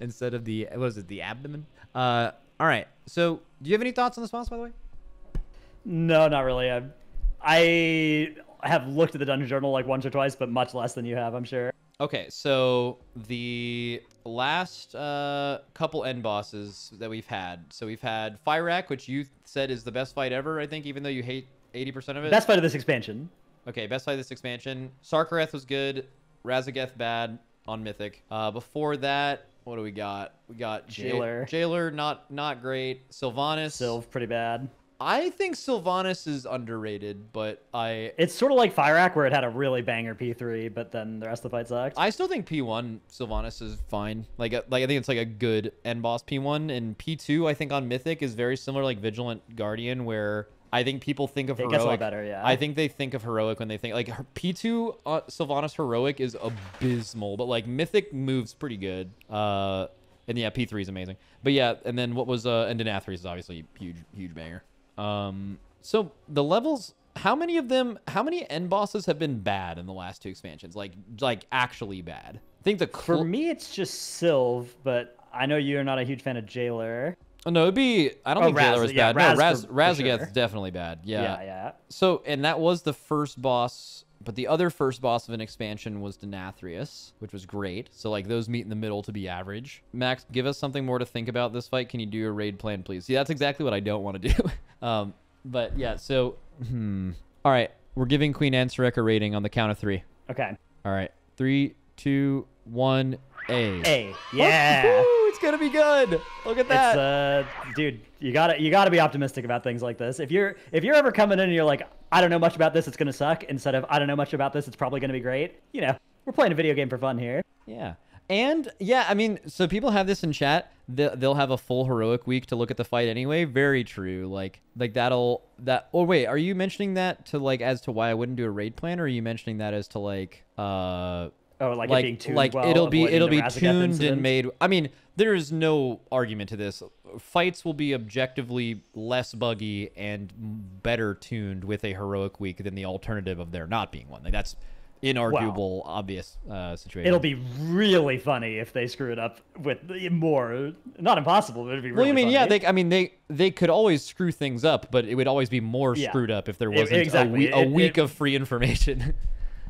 instead of the what was it the abdomen? Uh, all right. So, do you have any thoughts on this boss, by the way? No, not really. I I have looked at the Dungeon Journal like once or twice, but much less than you have, I'm sure. Okay, so the last uh, couple end bosses that we've had. So we've had Fyrakk, which you said is the best fight ever, I think, even though you hate eighty percent of it. Best fight of this expansion. Okay, best fight of this expansion. Sarkareth was good. Razageth bad on Mythic. Uh, before that, what do we got? We got Jailer. Jailer, not not great. Sylvanas. Sylv, pretty bad. I think Sylvanas is underrated, but I... It's sort of like Fyrakk, where it had a really banger P three, but then the rest of the fight sucked. I still think P one Sylvanas is fine. Like, like I think it's like a good end boss P one, and P two, I think on Mythic, is very similar like Vigilant Guardian, where I think people think of it Heroic... It gets a lot better, yeah. I think they think of Heroic when they think... Like, P two uh, Sylvanas Heroic is abysmal, but like Mythic moves pretty good. Uh, and yeah, P three is amazing. But yeah, and then what was... Uh, and Denathrius is obviously a huge, huge banger. Um, so the levels, how many of them, how many end bosses have been bad in the last two expansions? Like, like actually bad. I think the, for me, it's just Sylv, but I know you're not a huge fan of Jailer. Oh, no, it'd be, I don't oh, think Raz, Jailer is yeah, bad. Raz, no, Raz, Razageth's sure. definitely bad. Yeah. Yeah. Yeah. So, and that was the first boss, but the other first boss of an expansion was Denathrius, which was great. So like those meet in the middle to be average. Max, give us something more to think about this fight. Can you do a raid plan, please? See, that's exactly what I don't want to do. Um, but yeah, so, hmm. All right. We're giving Queen Ansurek a rating on the count of three. Okay. All right. Three, two, one, A. A. Yeah. Oh, it's going to be good. Look at that. It's, uh, dude, you gotta, you gotta be optimistic about things like this. If you're, if you're ever coming in and you're like, I don't know much about this, it's going to suck. Instead of, I don't know much about this, it's probably going to be great. You know, we're playing a video game for fun here. Yeah. And yeah, I mean, so people have this in chat. They'll have a full Heroic week to look at the fight anyway. Very true. Like, like that'll that. Oh wait, are you mentioning that to like as to why I wouldn't do a raid plan, or are you mentioning that as to like uh oh like like, it being tuned like well, it'll be it'll be tuned incident. and made. I mean, there is no argument to this. Fights will be objectively less buggy and better tuned with a Heroic week than the alternative of there not being one. Like that's. Inarguable, wow. obvious uh, situation. It'll be really funny if they screw it up with more. Not impossible, but it'd be really Well, you mean, funny. yeah, they, I mean, they they could always screw things up, but it would always be more yeah. screwed up if there wasn't it, exactly. a, we a week it, it, of free information.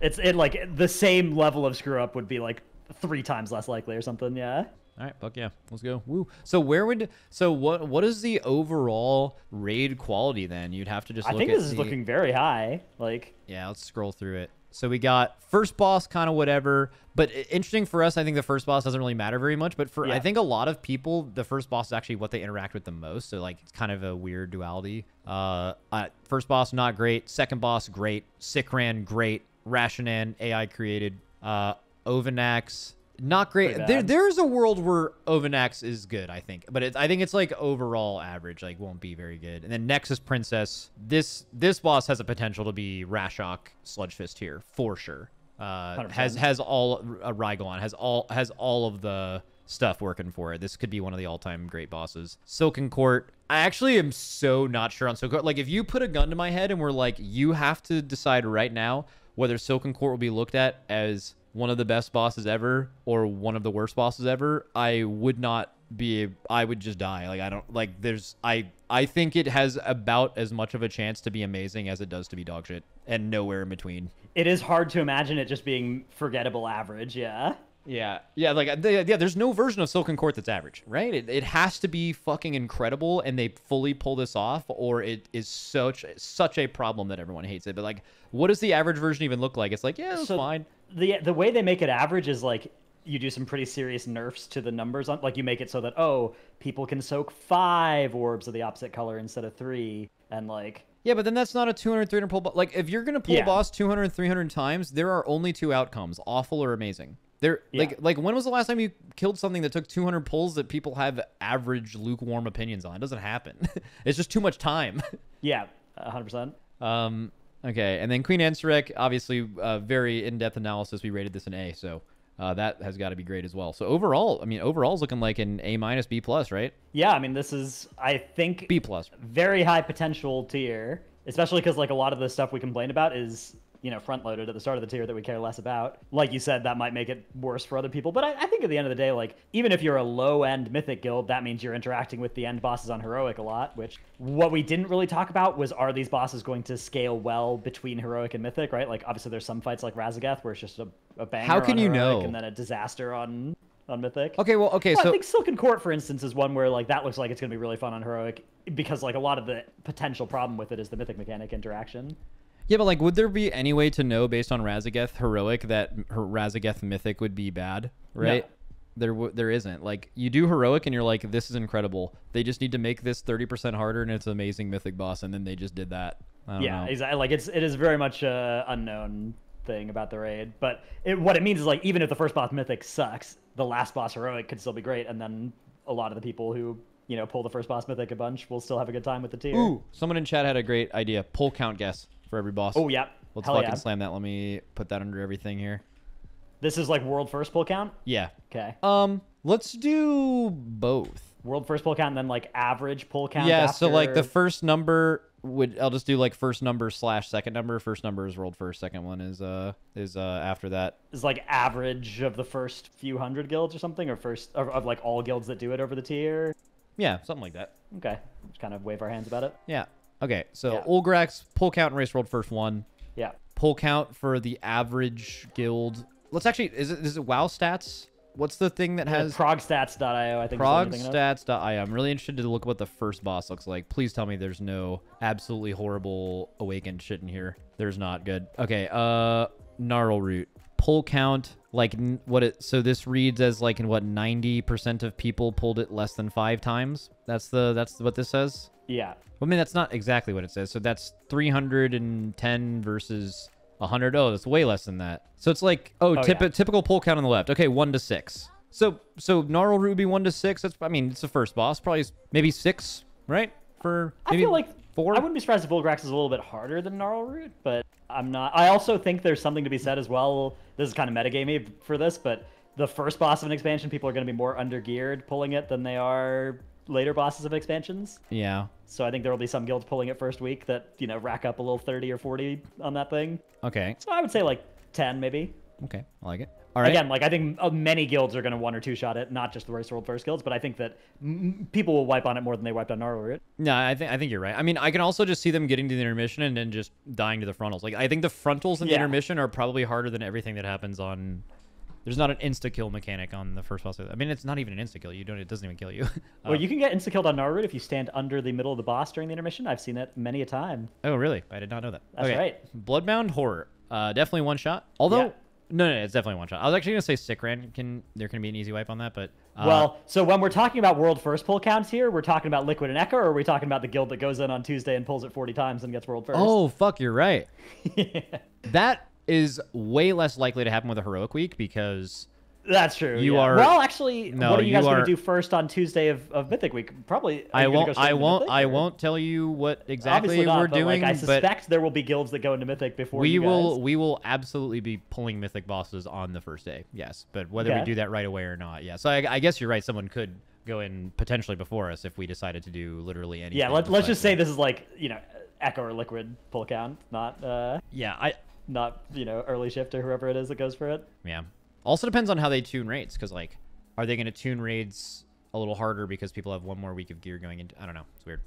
It's it like the same level of screw up would be like three times less likely or something, yeah. All right, fuck yeah, let's go. Woo. So where would so what what is the overall raid quality then? You'd have to just. Look I think at this is the, looking very high. Like yeah, let's scroll through it. So we got first boss, kind of whatever, but interesting for us. I think the first boss doesn't really matter very much, but for yeah. I think a lot of people, the first boss is actually what they interact with the most. So like it's kind of a weird duality. Uh, uh first boss not great, second boss great, Sikran great, Rasha'nan A I created, uh, Ovi'nax Not great. There, there's a world where Ovi'nax is good, I think. But it's, I think it's like overall average. Like, won't be very good. And then Nexus Princess. This this boss has a potential to be Rasha'nan Sludge Fist here for sure. Uh, has has all uh, Rhygon has all has all of the stuff working for it. This could be one of the all-time great bosses. Silken Court. I actually am so not sure on Silken Court. Like, if you put a gun to my head and we're like, you have to decide right now whether Silken Court will be looked at as one of the best bosses ever or one of the worst bosses ever, I would not be, I would just die. Like, I don't, like, there's, I, I think it has about as much of a chance to be amazing as it does to be dog shit and nowhere in between. It is hard to imagine it just being forgettable average, yeah. Yeah, yeah, like, they, yeah, there's no version of Silken Court that's average, right? It, it has to be fucking incredible, and they fully pull this off, or it is such such a problem that everyone hates it. But, like, what does the average version even look like? It's like, yeah, it's so fine. The, the way they make it average is, like, you do some pretty serious nerfs to the numbers. On, like, you make it so that, oh, people can soak five orbs of the opposite color instead of three, and, like... Yeah, but then that's not a two hundred, three hundred pull... Like, if you're going to pull yeah. a boss two hundred, three hundred times, there are only two outcomes, awful or amazing. There, yeah. like, like, when was the last time you killed something that took two hundred pulls that people have average lukewarm opinions on? It doesn't happen. It's just too much time. Yeah, one hundred percent. Um, okay, and then Queen Ansurek, obviously, uh, very in-depth analysis. We rated this an A, so uh, that has got to be great as well. So overall, I mean, overall is looking like an A minus, B plus, right? Yeah, I mean, this is, I think, B plus, very high potential tier, especially because, like, a lot of the stuff we complain about is, you know, front-loaded at the start of the tier that we care less about. Like you said, that might make it worse for other people. But I, I think at the end of the day, like, even if you're a low-end Mythic guild, that means you're interacting with the end bosses on Heroic a lot, which what we didn't really talk about was, are these bosses going to scale well between Heroic and Mythic, right? Like, obviously, there's some fights like Razageth where it's just a, a banger How can on you Heroic know? and then a disaster on, on Mythic. Okay, well, okay, well, so... I think Silken Court, for instance, is one where, like, that looks like it's going to be really fun on Heroic because, like, a lot of the potential problem with it is the Mythic mechanic interaction. Yeah, but, like, would there be any way to know based on Razageth Heroic that Razageth Mythic would be bad, right? No. There w there isn't. Like, you do Heroic and you're like, this is incredible. They just need to make this thirty percent harder and it's an amazing Mythic boss, and then they just did that. I don't yeah, know. exactly. Like, it's, it is very much an unknown thing about the raid, but it, what it means is, like, even if the first boss Mythic sucks, the last boss Heroic could still be great, and then a lot of the people who... you know, pull the first boss Mythic a bunch, we'll still have a good time with the tier. Ooh, someone in chat had a great idea. Pull count guess for every boss. Oh, yeah. Let's Hell fucking yeah. slam that. Let me put that under everything here. This is like world first pull count? Yeah. Okay. Um, let's do both. World first pull count and then like average pull count. Yeah, after... so like the first number would, I'll just do like first number slash second number. First number is world first. Second one is uh is uh after that. Is like average of the first few hundred guilds or something, or first of, of like all guilds that do it over the tier. Yeah, something like that. Okay. Just kind of wave our hands about it. Yeah. Okay. So yeah. Ulgrax, pull count and race world first one. Yeah. Pull count for the average guild. Let's actually, is it, is it WoW stats? What's the thing that has... Yeah, progstats dot i o, I think. progstats dot i o. I'm really interested to look what the first boss looks like. Please tell me there's no absolutely horrible awakened shit in here. There's not good. Okay. Uh, Gnarlroot. Pull count, like what it, so this reads as like in what, ninety percent of people pulled it less than five times. That's the, that's what this says. Yeah. I mean, that's not exactly what it says. So that's three hundred ten versus one hundred. Oh, that's way less than that. So it's like, oh, oh typ yeah. typical pull count on the left. Okay. One to six. So, so Gnarlroot would be one to six. That's, I mean, it's the first boss, probably maybe six, right? For maybe I feel like four. I wouldn't be surprised if Ulgrax is a little bit harder than Gnarlroot, but I'm not. I also think there's something to be said as well. This is kind of metagamey for this, but the first boss of an expansion, people are going to be more under-geared pulling it than they are later bosses of expansions. Yeah. So I think there will be some guilds pulling it first week that, you know, rack up a little thirty or forty on that thing. Okay. So I would say like ten maybe. Okay. I like it. All right. Again, like I think many guilds are going to one or two shot it, not just the race world first guilds, but I think that m people will wipe on it more than they wiped on Gnarlroot. No, I think I think you're right. I mean, I can also just see them getting to the intermission and then just dying to the frontals. Like I think the frontals and yeah. the intermission are probably harder than everything that happens on. There's not an insta kill mechanic on the first boss. I mean, it's not even an insta kill. You don't. It doesn't even kill you. Well, um, you can get insta killed on Gnarlroot if you stand under the middle of the boss during the intermission. I've seen that many a time. Oh really? I did not know that. That's okay. Right. Bloodbound Horror. Uh, definitely one shot. Although. Yeah. No, no, it's definitely one shot. I was actually going to say Sikran can, there can be an easy wipe on that, but... Uh, well, so when we're talking about world first pull counts here, we're talking about Liquid and Echo, or are we talking about the guild that goes in on Tuesday and pulls it forty times and gets world first? Oh, fuck, you're right. Yeah. That is way less likely to happen with a Heroic week because That's true. You yeah. are well. Actually, no, what are you, you guys are, gonna do first on Tuesday of, of Mythic Week? Probably. I won't. I won't. Mythic, I or? won't tell you what exactly not, we're but doing. Like, I suspect there will be guilds that go into Mythic before we you guys. will. We will absolutely be pulling Mythic bosses on the first day. Yes, but whether okay. we do that right away or not, yeah. So I, I guess you're right. Someone could go in potentially before us if we decided to do literally anything. Yeah. Let, let's just say this is like you know Echo or Liquid pull count, not. Uh, yeah. I. Not you know early shift or whoever it is that goes for it. Yeah. Also depends on how they tune raids, because, like, are they going to tune raids a little harder because people have one more week of gear going into... I don't know. It's weird.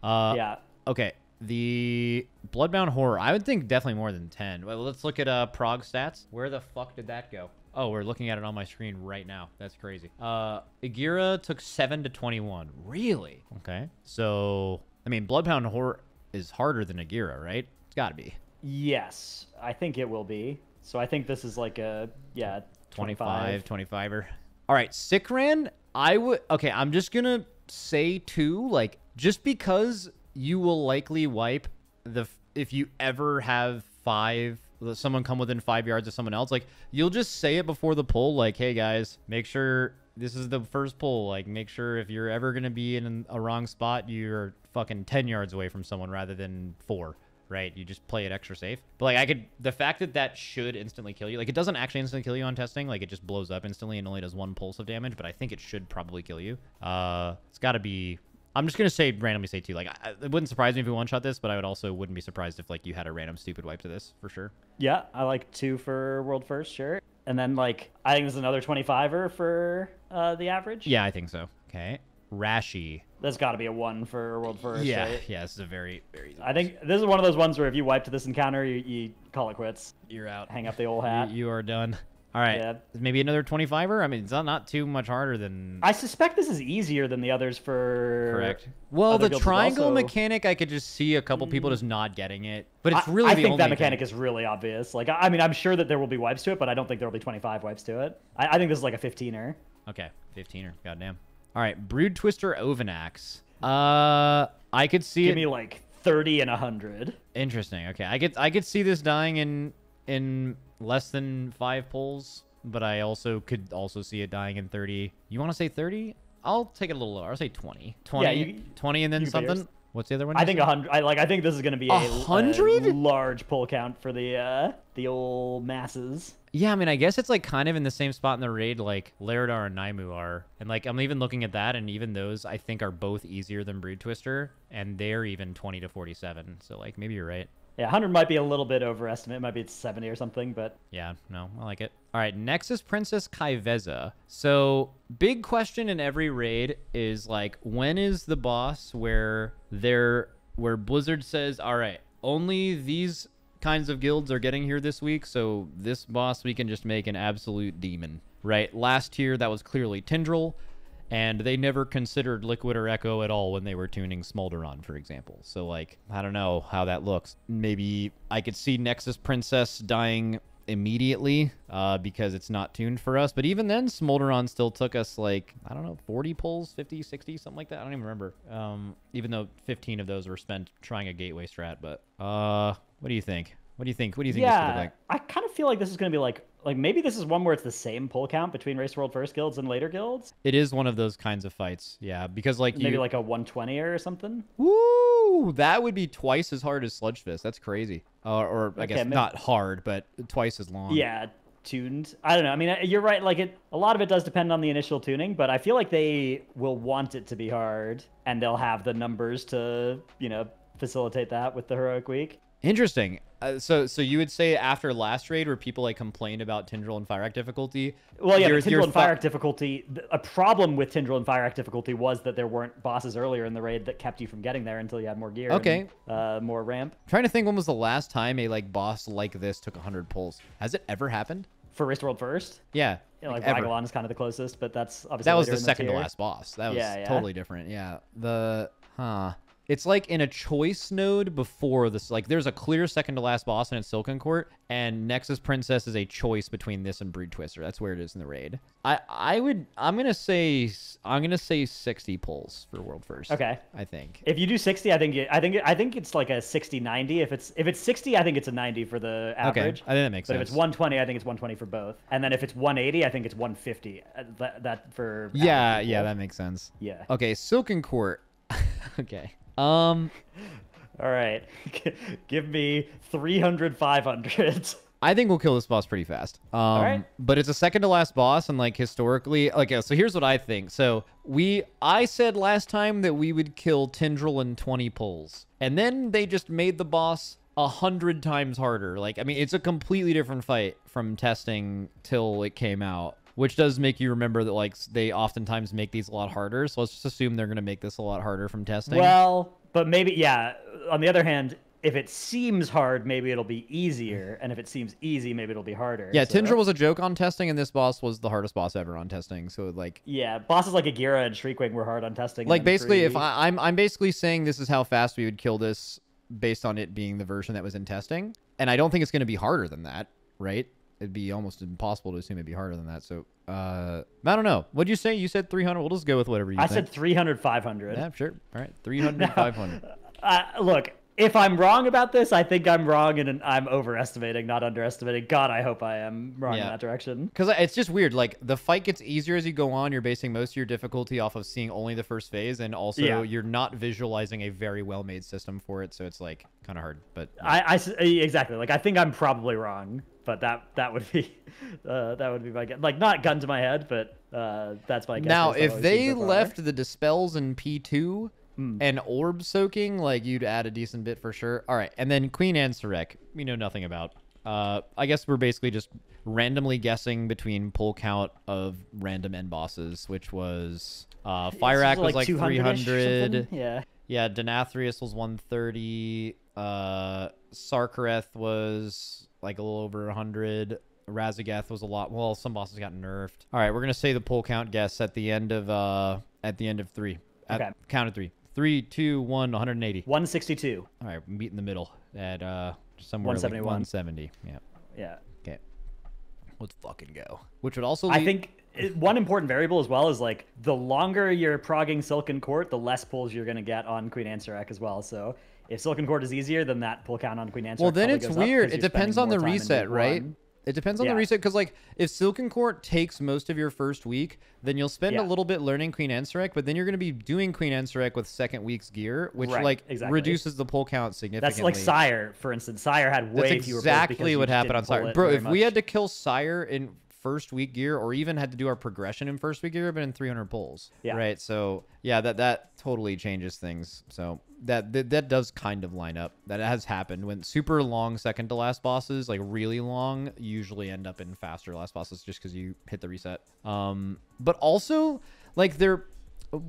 Uh, yeah. Okay. The Bloodbound Horror. I would think definitely more than ten. Well, let's look at uh, Prog stats. Where the fuck did that go? Oh, we're looking at it on my screen right now. That's crazy. Uh, Aguirre took seven to twenty-one. Really? Okay. So, I mean, Bloodbound Horror is harder than Aguirre, right? It's got to be. Yes. I think it will be. So I think this is like a, yeah, twenty-five, twenty-five-er. All right, Sikran, I would, okay, I'm just going to say two, like, just because you will likely wipe the, if you ever have five, someone come within five yards of someone else, like, you'll just say it before the poll, like, hey, guys, make sure this is the first poll. Like, make sure if you're ever going to be in a wrong spot, you're fucking ten yards away from someone rather than four. Right, you just play it extra safe. But, like, I could... The fact that that should instantly kill you... Like, it doesn't actually instantly kill you on testing. Like, it just blows up instantly and only does one pulse of damage. But I think it should probably kill you. Uh, it's got to be... I'm just going to say randomly say two. Like, I, it wouldn't surprise me if we one-shot this, but I would also wouldn't be surprised if, like, you had a random stupid wipe to this, for sure. Yeah, I like two for world first, sure. And then, like, I think this is another twenty-five-er for uh, the average. Yeah, I think so. Okay. Rashi. That's got to be a one for world first. Yeah, right? yeah, this is a very, very. I think this is one of those ones where if you wipe to this encounter, you, you call it quits. You're out. Hang up the old hat. You are done. All right, yeah. Maybe another twenty-five-er. I mean, it's not, not too much harder than. I suspect this is easier than the others for. Correct. Well, the triangle also... mechanic, I could just see a couple people just not getting it. But it's really I, I the only. I think that mechanic thing. is really obvious. Like, I mean, I'm sure that there will be wipes to it, but I don't think there will be twenty-five wipes to it. I, I think this is like a fifteen-er. Okay, fifteen-er. Goddamn. All right, Broodtwister Ovi'nax. Uh, I could see Give it... me like thirty and a hundred. Interesting. Okay, I could I could see this dying in in less than five pulls, but I also could also see it dying in thirty. You want to say thirty? I'll take it a little lower. I'll say twenty. twenty. Yeah, you, twenty, and then something. What's the other one? I think a hundred. I like. I think this is going to be a hundred large pull count for the uh, the old masses. Yeah, I mean, I guess it's, like, kind of in the same spot in the raid, like, Laerdar and Naimu are. And, like, I'm even looking at that, and even those, I think, are both easier than Broodtwister, and they're even twenty to forty-seven. So, like, maybe you're right. Yeah, one hundred might be a little bit overestimate. It might be seventy or something, but... Yeah, no, I like it. All right, next is Princess Kai'Veza. So, big question in every raid is, like, when is the boss where they're... where Blizzard says, all right, only these... kinds of guilds are getting here this week, so this boss we can just make an absolute demon, right? Last year that was clearly Tindral, and they never considered Liquid or Echo at all when they were tuning Smolderon, for example. So, like, I don't know how that looks. Maybe I could see Nexus Princess dying immediately uh, because it's not tuned for us. But even then, Smolderon still took us, like, I don't know, forty pulls, fifty, sixty, something like that. I don't even remember. Um, even though fifteen of those were spent trying a gateway strat, but... uh. What do you think? What do you think? What do you think yeah, this could look like? I kind of feel like this is going to be like, like maybe this is one where it's the same pull count between Race World First guilds and later guilds. It is one of those kinds of fights. Yeah, because like Maybe you... like a one twenty-er or something? Woo! That would be twice as hard as Sludge Fist. That's crazy. Uh, or I okay, guess maybe... not hard, but twice as long. Yeah, tuned. I don't know. I mean, you're right. Like it, a lot of it does depend on the initial tuning, but I feel like they will want it to be hard and they'll have the numbers to, you know, facilitate that with the Heroic Week. Interesting. Uh, so, so you would say after last raid, where people like complained about Tindral and Fyrakk difficulty. Well, yeah, Tindral and Fyrakk difficulty. A problem with Tindral and Fyrakk difficulty was that there weren't bosses earlier in the raid that kept you from getting there until you had more gear. Okay. And, uh, more ramp. I'm trying to think, when was the last time a like boss like this took a hundred pulls? Has it ever happened? For Race World First? Yeah. You know, like like Ragalon is kind of the closest, but that's obviously that was the second to last boss. That was yeah, yeah. totally different. Yeah. The huh. It's like in a choice node before this. Like, there's a clear second to last boss and it's Silken Court, and Nexus Princess is a choice between this and Broodtwister. That's where it is in the raid. I I would I'm gonna say I'm gonna say sixty pulls for world first. Okay, I think if you do sixty, I think it, I think it, I think it's like a sixty ninety. If it's if it's sixty, I think it's a ninety for the average. Okay, I think that makes but sense. But if it's one twenty, I think it's one twenty for both. And then if it's one eighty, I think it's one fifty. That, that for yeah yeah that makes sense. Yeah. Okay, Silken Court. Okay. Um, all right. Give me three hundred, five hundred. I think we'll kill this boss pretty fast. Um, all right. But it's a second to last boss, and like historically, like, so here's what I think. So we, I said last time that we would kill Tindral in twenty pulls, and then they just made the boss a hundred times harder. Like, I mean, it's a completely different fight from testing till it came out, which does make you remember that, like, they oftentimes make these a lot harder. So let's just assume they're going to make this a lot harder from testing. Well, but maybe, yeah. On the other hand, if it seems hard, maybe it'll be easier. And if it seems easy, maybe it'll be harder. Yeah, so. Tindral was a joke on testing, and this boss was the hardest boss ever on testing. So, like... yeah, bosses like Aguirre and Shriekwing were hard on testing. Like, basically, if I, I'm, I'm basically saying this is how fast we would kill this based on it being the version that was in testing. And I don't think it's going to be harder than that, right? It'd be almost impossible to assume it'd be harder than that. So, uh, I don't know. What'd you say? You said three hundred. We'll just go with whatever you I think. I said three hundred, five hundred. Yeah, sure. All right. three hundred, five hundred. Uh, look, if I'm wrong about this, I think I'm wrong and I'm overestimating, not underestimating. God, I hope I am wrong yeah. in that direction. Because it's just weird. Like, the fight gets easier as you go on. You're basing most of your difficulty off of seeing only the first phase. And also, yeah. you're not visualizing a very well-made system for it. So it's, like, kind of hard. But yeah. I, I, exactly. Like, I think I'm probably wrong. But that that would be uh, that would be my guess. Like, not gun to my head, but uh, that's my guess. Now, if they left the dispels in P two mm. and orb soaking, like, you'd add a decent bit for sure. All right, and then Queen Ansurek, we know nothing about. Uh, I guess we're basically just randomly guessing between pull count of random end bosses, which was uh, Fyrakk was like, like three hundred. Yeah. Yeah. Denathrius was one thirty. Uh, Sarkareth was like a little over one hundred. Razageth was a lot. Well, some bosses got nerfed. All right, we're gonna say the pull count guess at the end of uh at the end of three. At, okay. Count of three. Three, two, one. one hundred eighty. one sixty-two. All right, meet in the middle at uh somewhere one seventy-one. Like one seventy. Yeah. Yeah. Okay. Let's fucking go. Which would also lead... I think one important variable as well is, like, the longer you're progging Silken Court, the less pulls you're gonna get on Queen Ansurek as well. So if Silken Court is easier, then that pull count on Queen Ansurek. Well, then it's weird. It depends on the reset, right? It depends on yeah. the reset, because, like, if Silken Court takes most of your first week, then you'll spend yeah. a little bit learning Queen Ansurek, but then you're going to be doing Queen Ansurek with second week's gear, which right. like exactly. reduces the pull count significantly. That's like Sire, for instance. Sire had way That's fewer exactly pulls because what happened on Sire, bro. If much. we had to kill Sire in first week gear, or even had to do our progression in first week gear, but in three hundred pulls, yeah. right? So yeah, that that totally changes things. So. That, that that does kind of line up. That has happened when super long second to last bosses, like really long, usually end up in faster last bosses just because you hit the reset. Um, but also, like, they're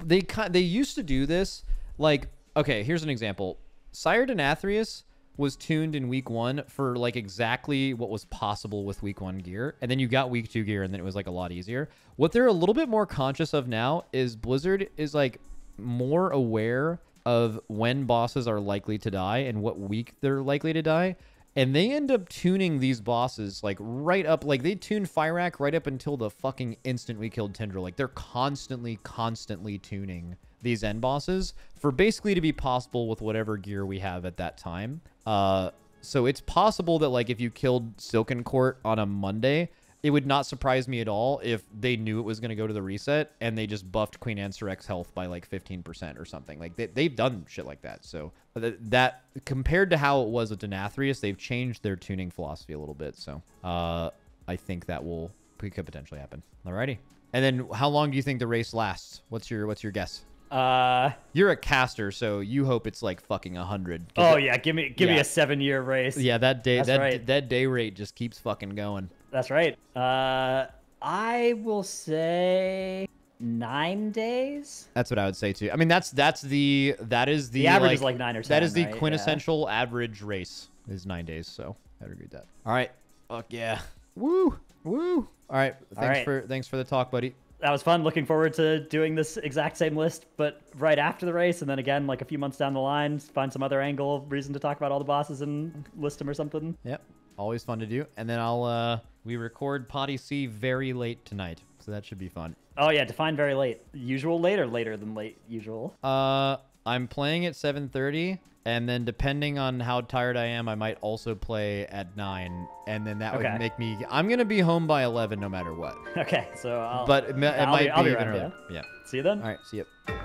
they kind they used to do this. Like, okay, here's an example. Sire Denathrius was tuned in week one for like exactly what was possible with week one gear, and then you got week two gear, and then it was like a lot easier. What they're a little bit more conscious of now is Blizzard is like more aware of when bosses are likely to die and what week they're likely to die. And they end up tuning these bosses, like, right up. Like, they tuned Fyrakk right up until the fucking instant we killed Tindral. Like, they're constantly, constantly tuning these end bosses for basically to be possible with whatever gear we have at that time. Uh, so it's possible that, like, if you killed Silken Court on a Monday, it would not surprise me at all if they knew it was going to go to the reset and they just buffed Queen Ansurek's health by like fifteen percent or something. Like, they, they've done shit like that. So th that compared to how it was with Denathrius, they've changed their tuning philosophy a little bit. So uh, I think that will could potentially happen. Alrighty. And then how long do you think the race lasts? What's your what's your guess? Uh, You're a caster, so you hope it's like fucking a hundred. Oh it, yeah, give me give yeah. me a seven year race. Yeah, that day That's that right. that day rate just keeps fucking going. That's right. Uh, I will say nine days. That's what I would say too. I mean, that's that's the that is the, the average, like, is like nine or ten. That is the right? quintessential yeah. average race is nine days. So I would agree with that. All right. Fuck yeah. Woo woo. All right. Thanks All right. for thanks for the talk, buddy. that was fun. Looking forward to doing this exact same list, but right after the race, and then again, like a few months down the line, find some other angle, reason to talk about all the bosses and list them or something. Yep, always fun to do. And then I'll uh, we record Potty C very late tonight, so that should be fun. Oh yeah, define very late. Usual late or later than late usual? Uh, I'm playing at seven thirty, and then depending on how tired I am, I might also play at nine, and then that okay. would make me... I'm gonna be home by eleven no matter what. Okay, so I'll... But it, it I'll might be... be, I'll be right around. Yeah. Yeah. See you then. All right, see you.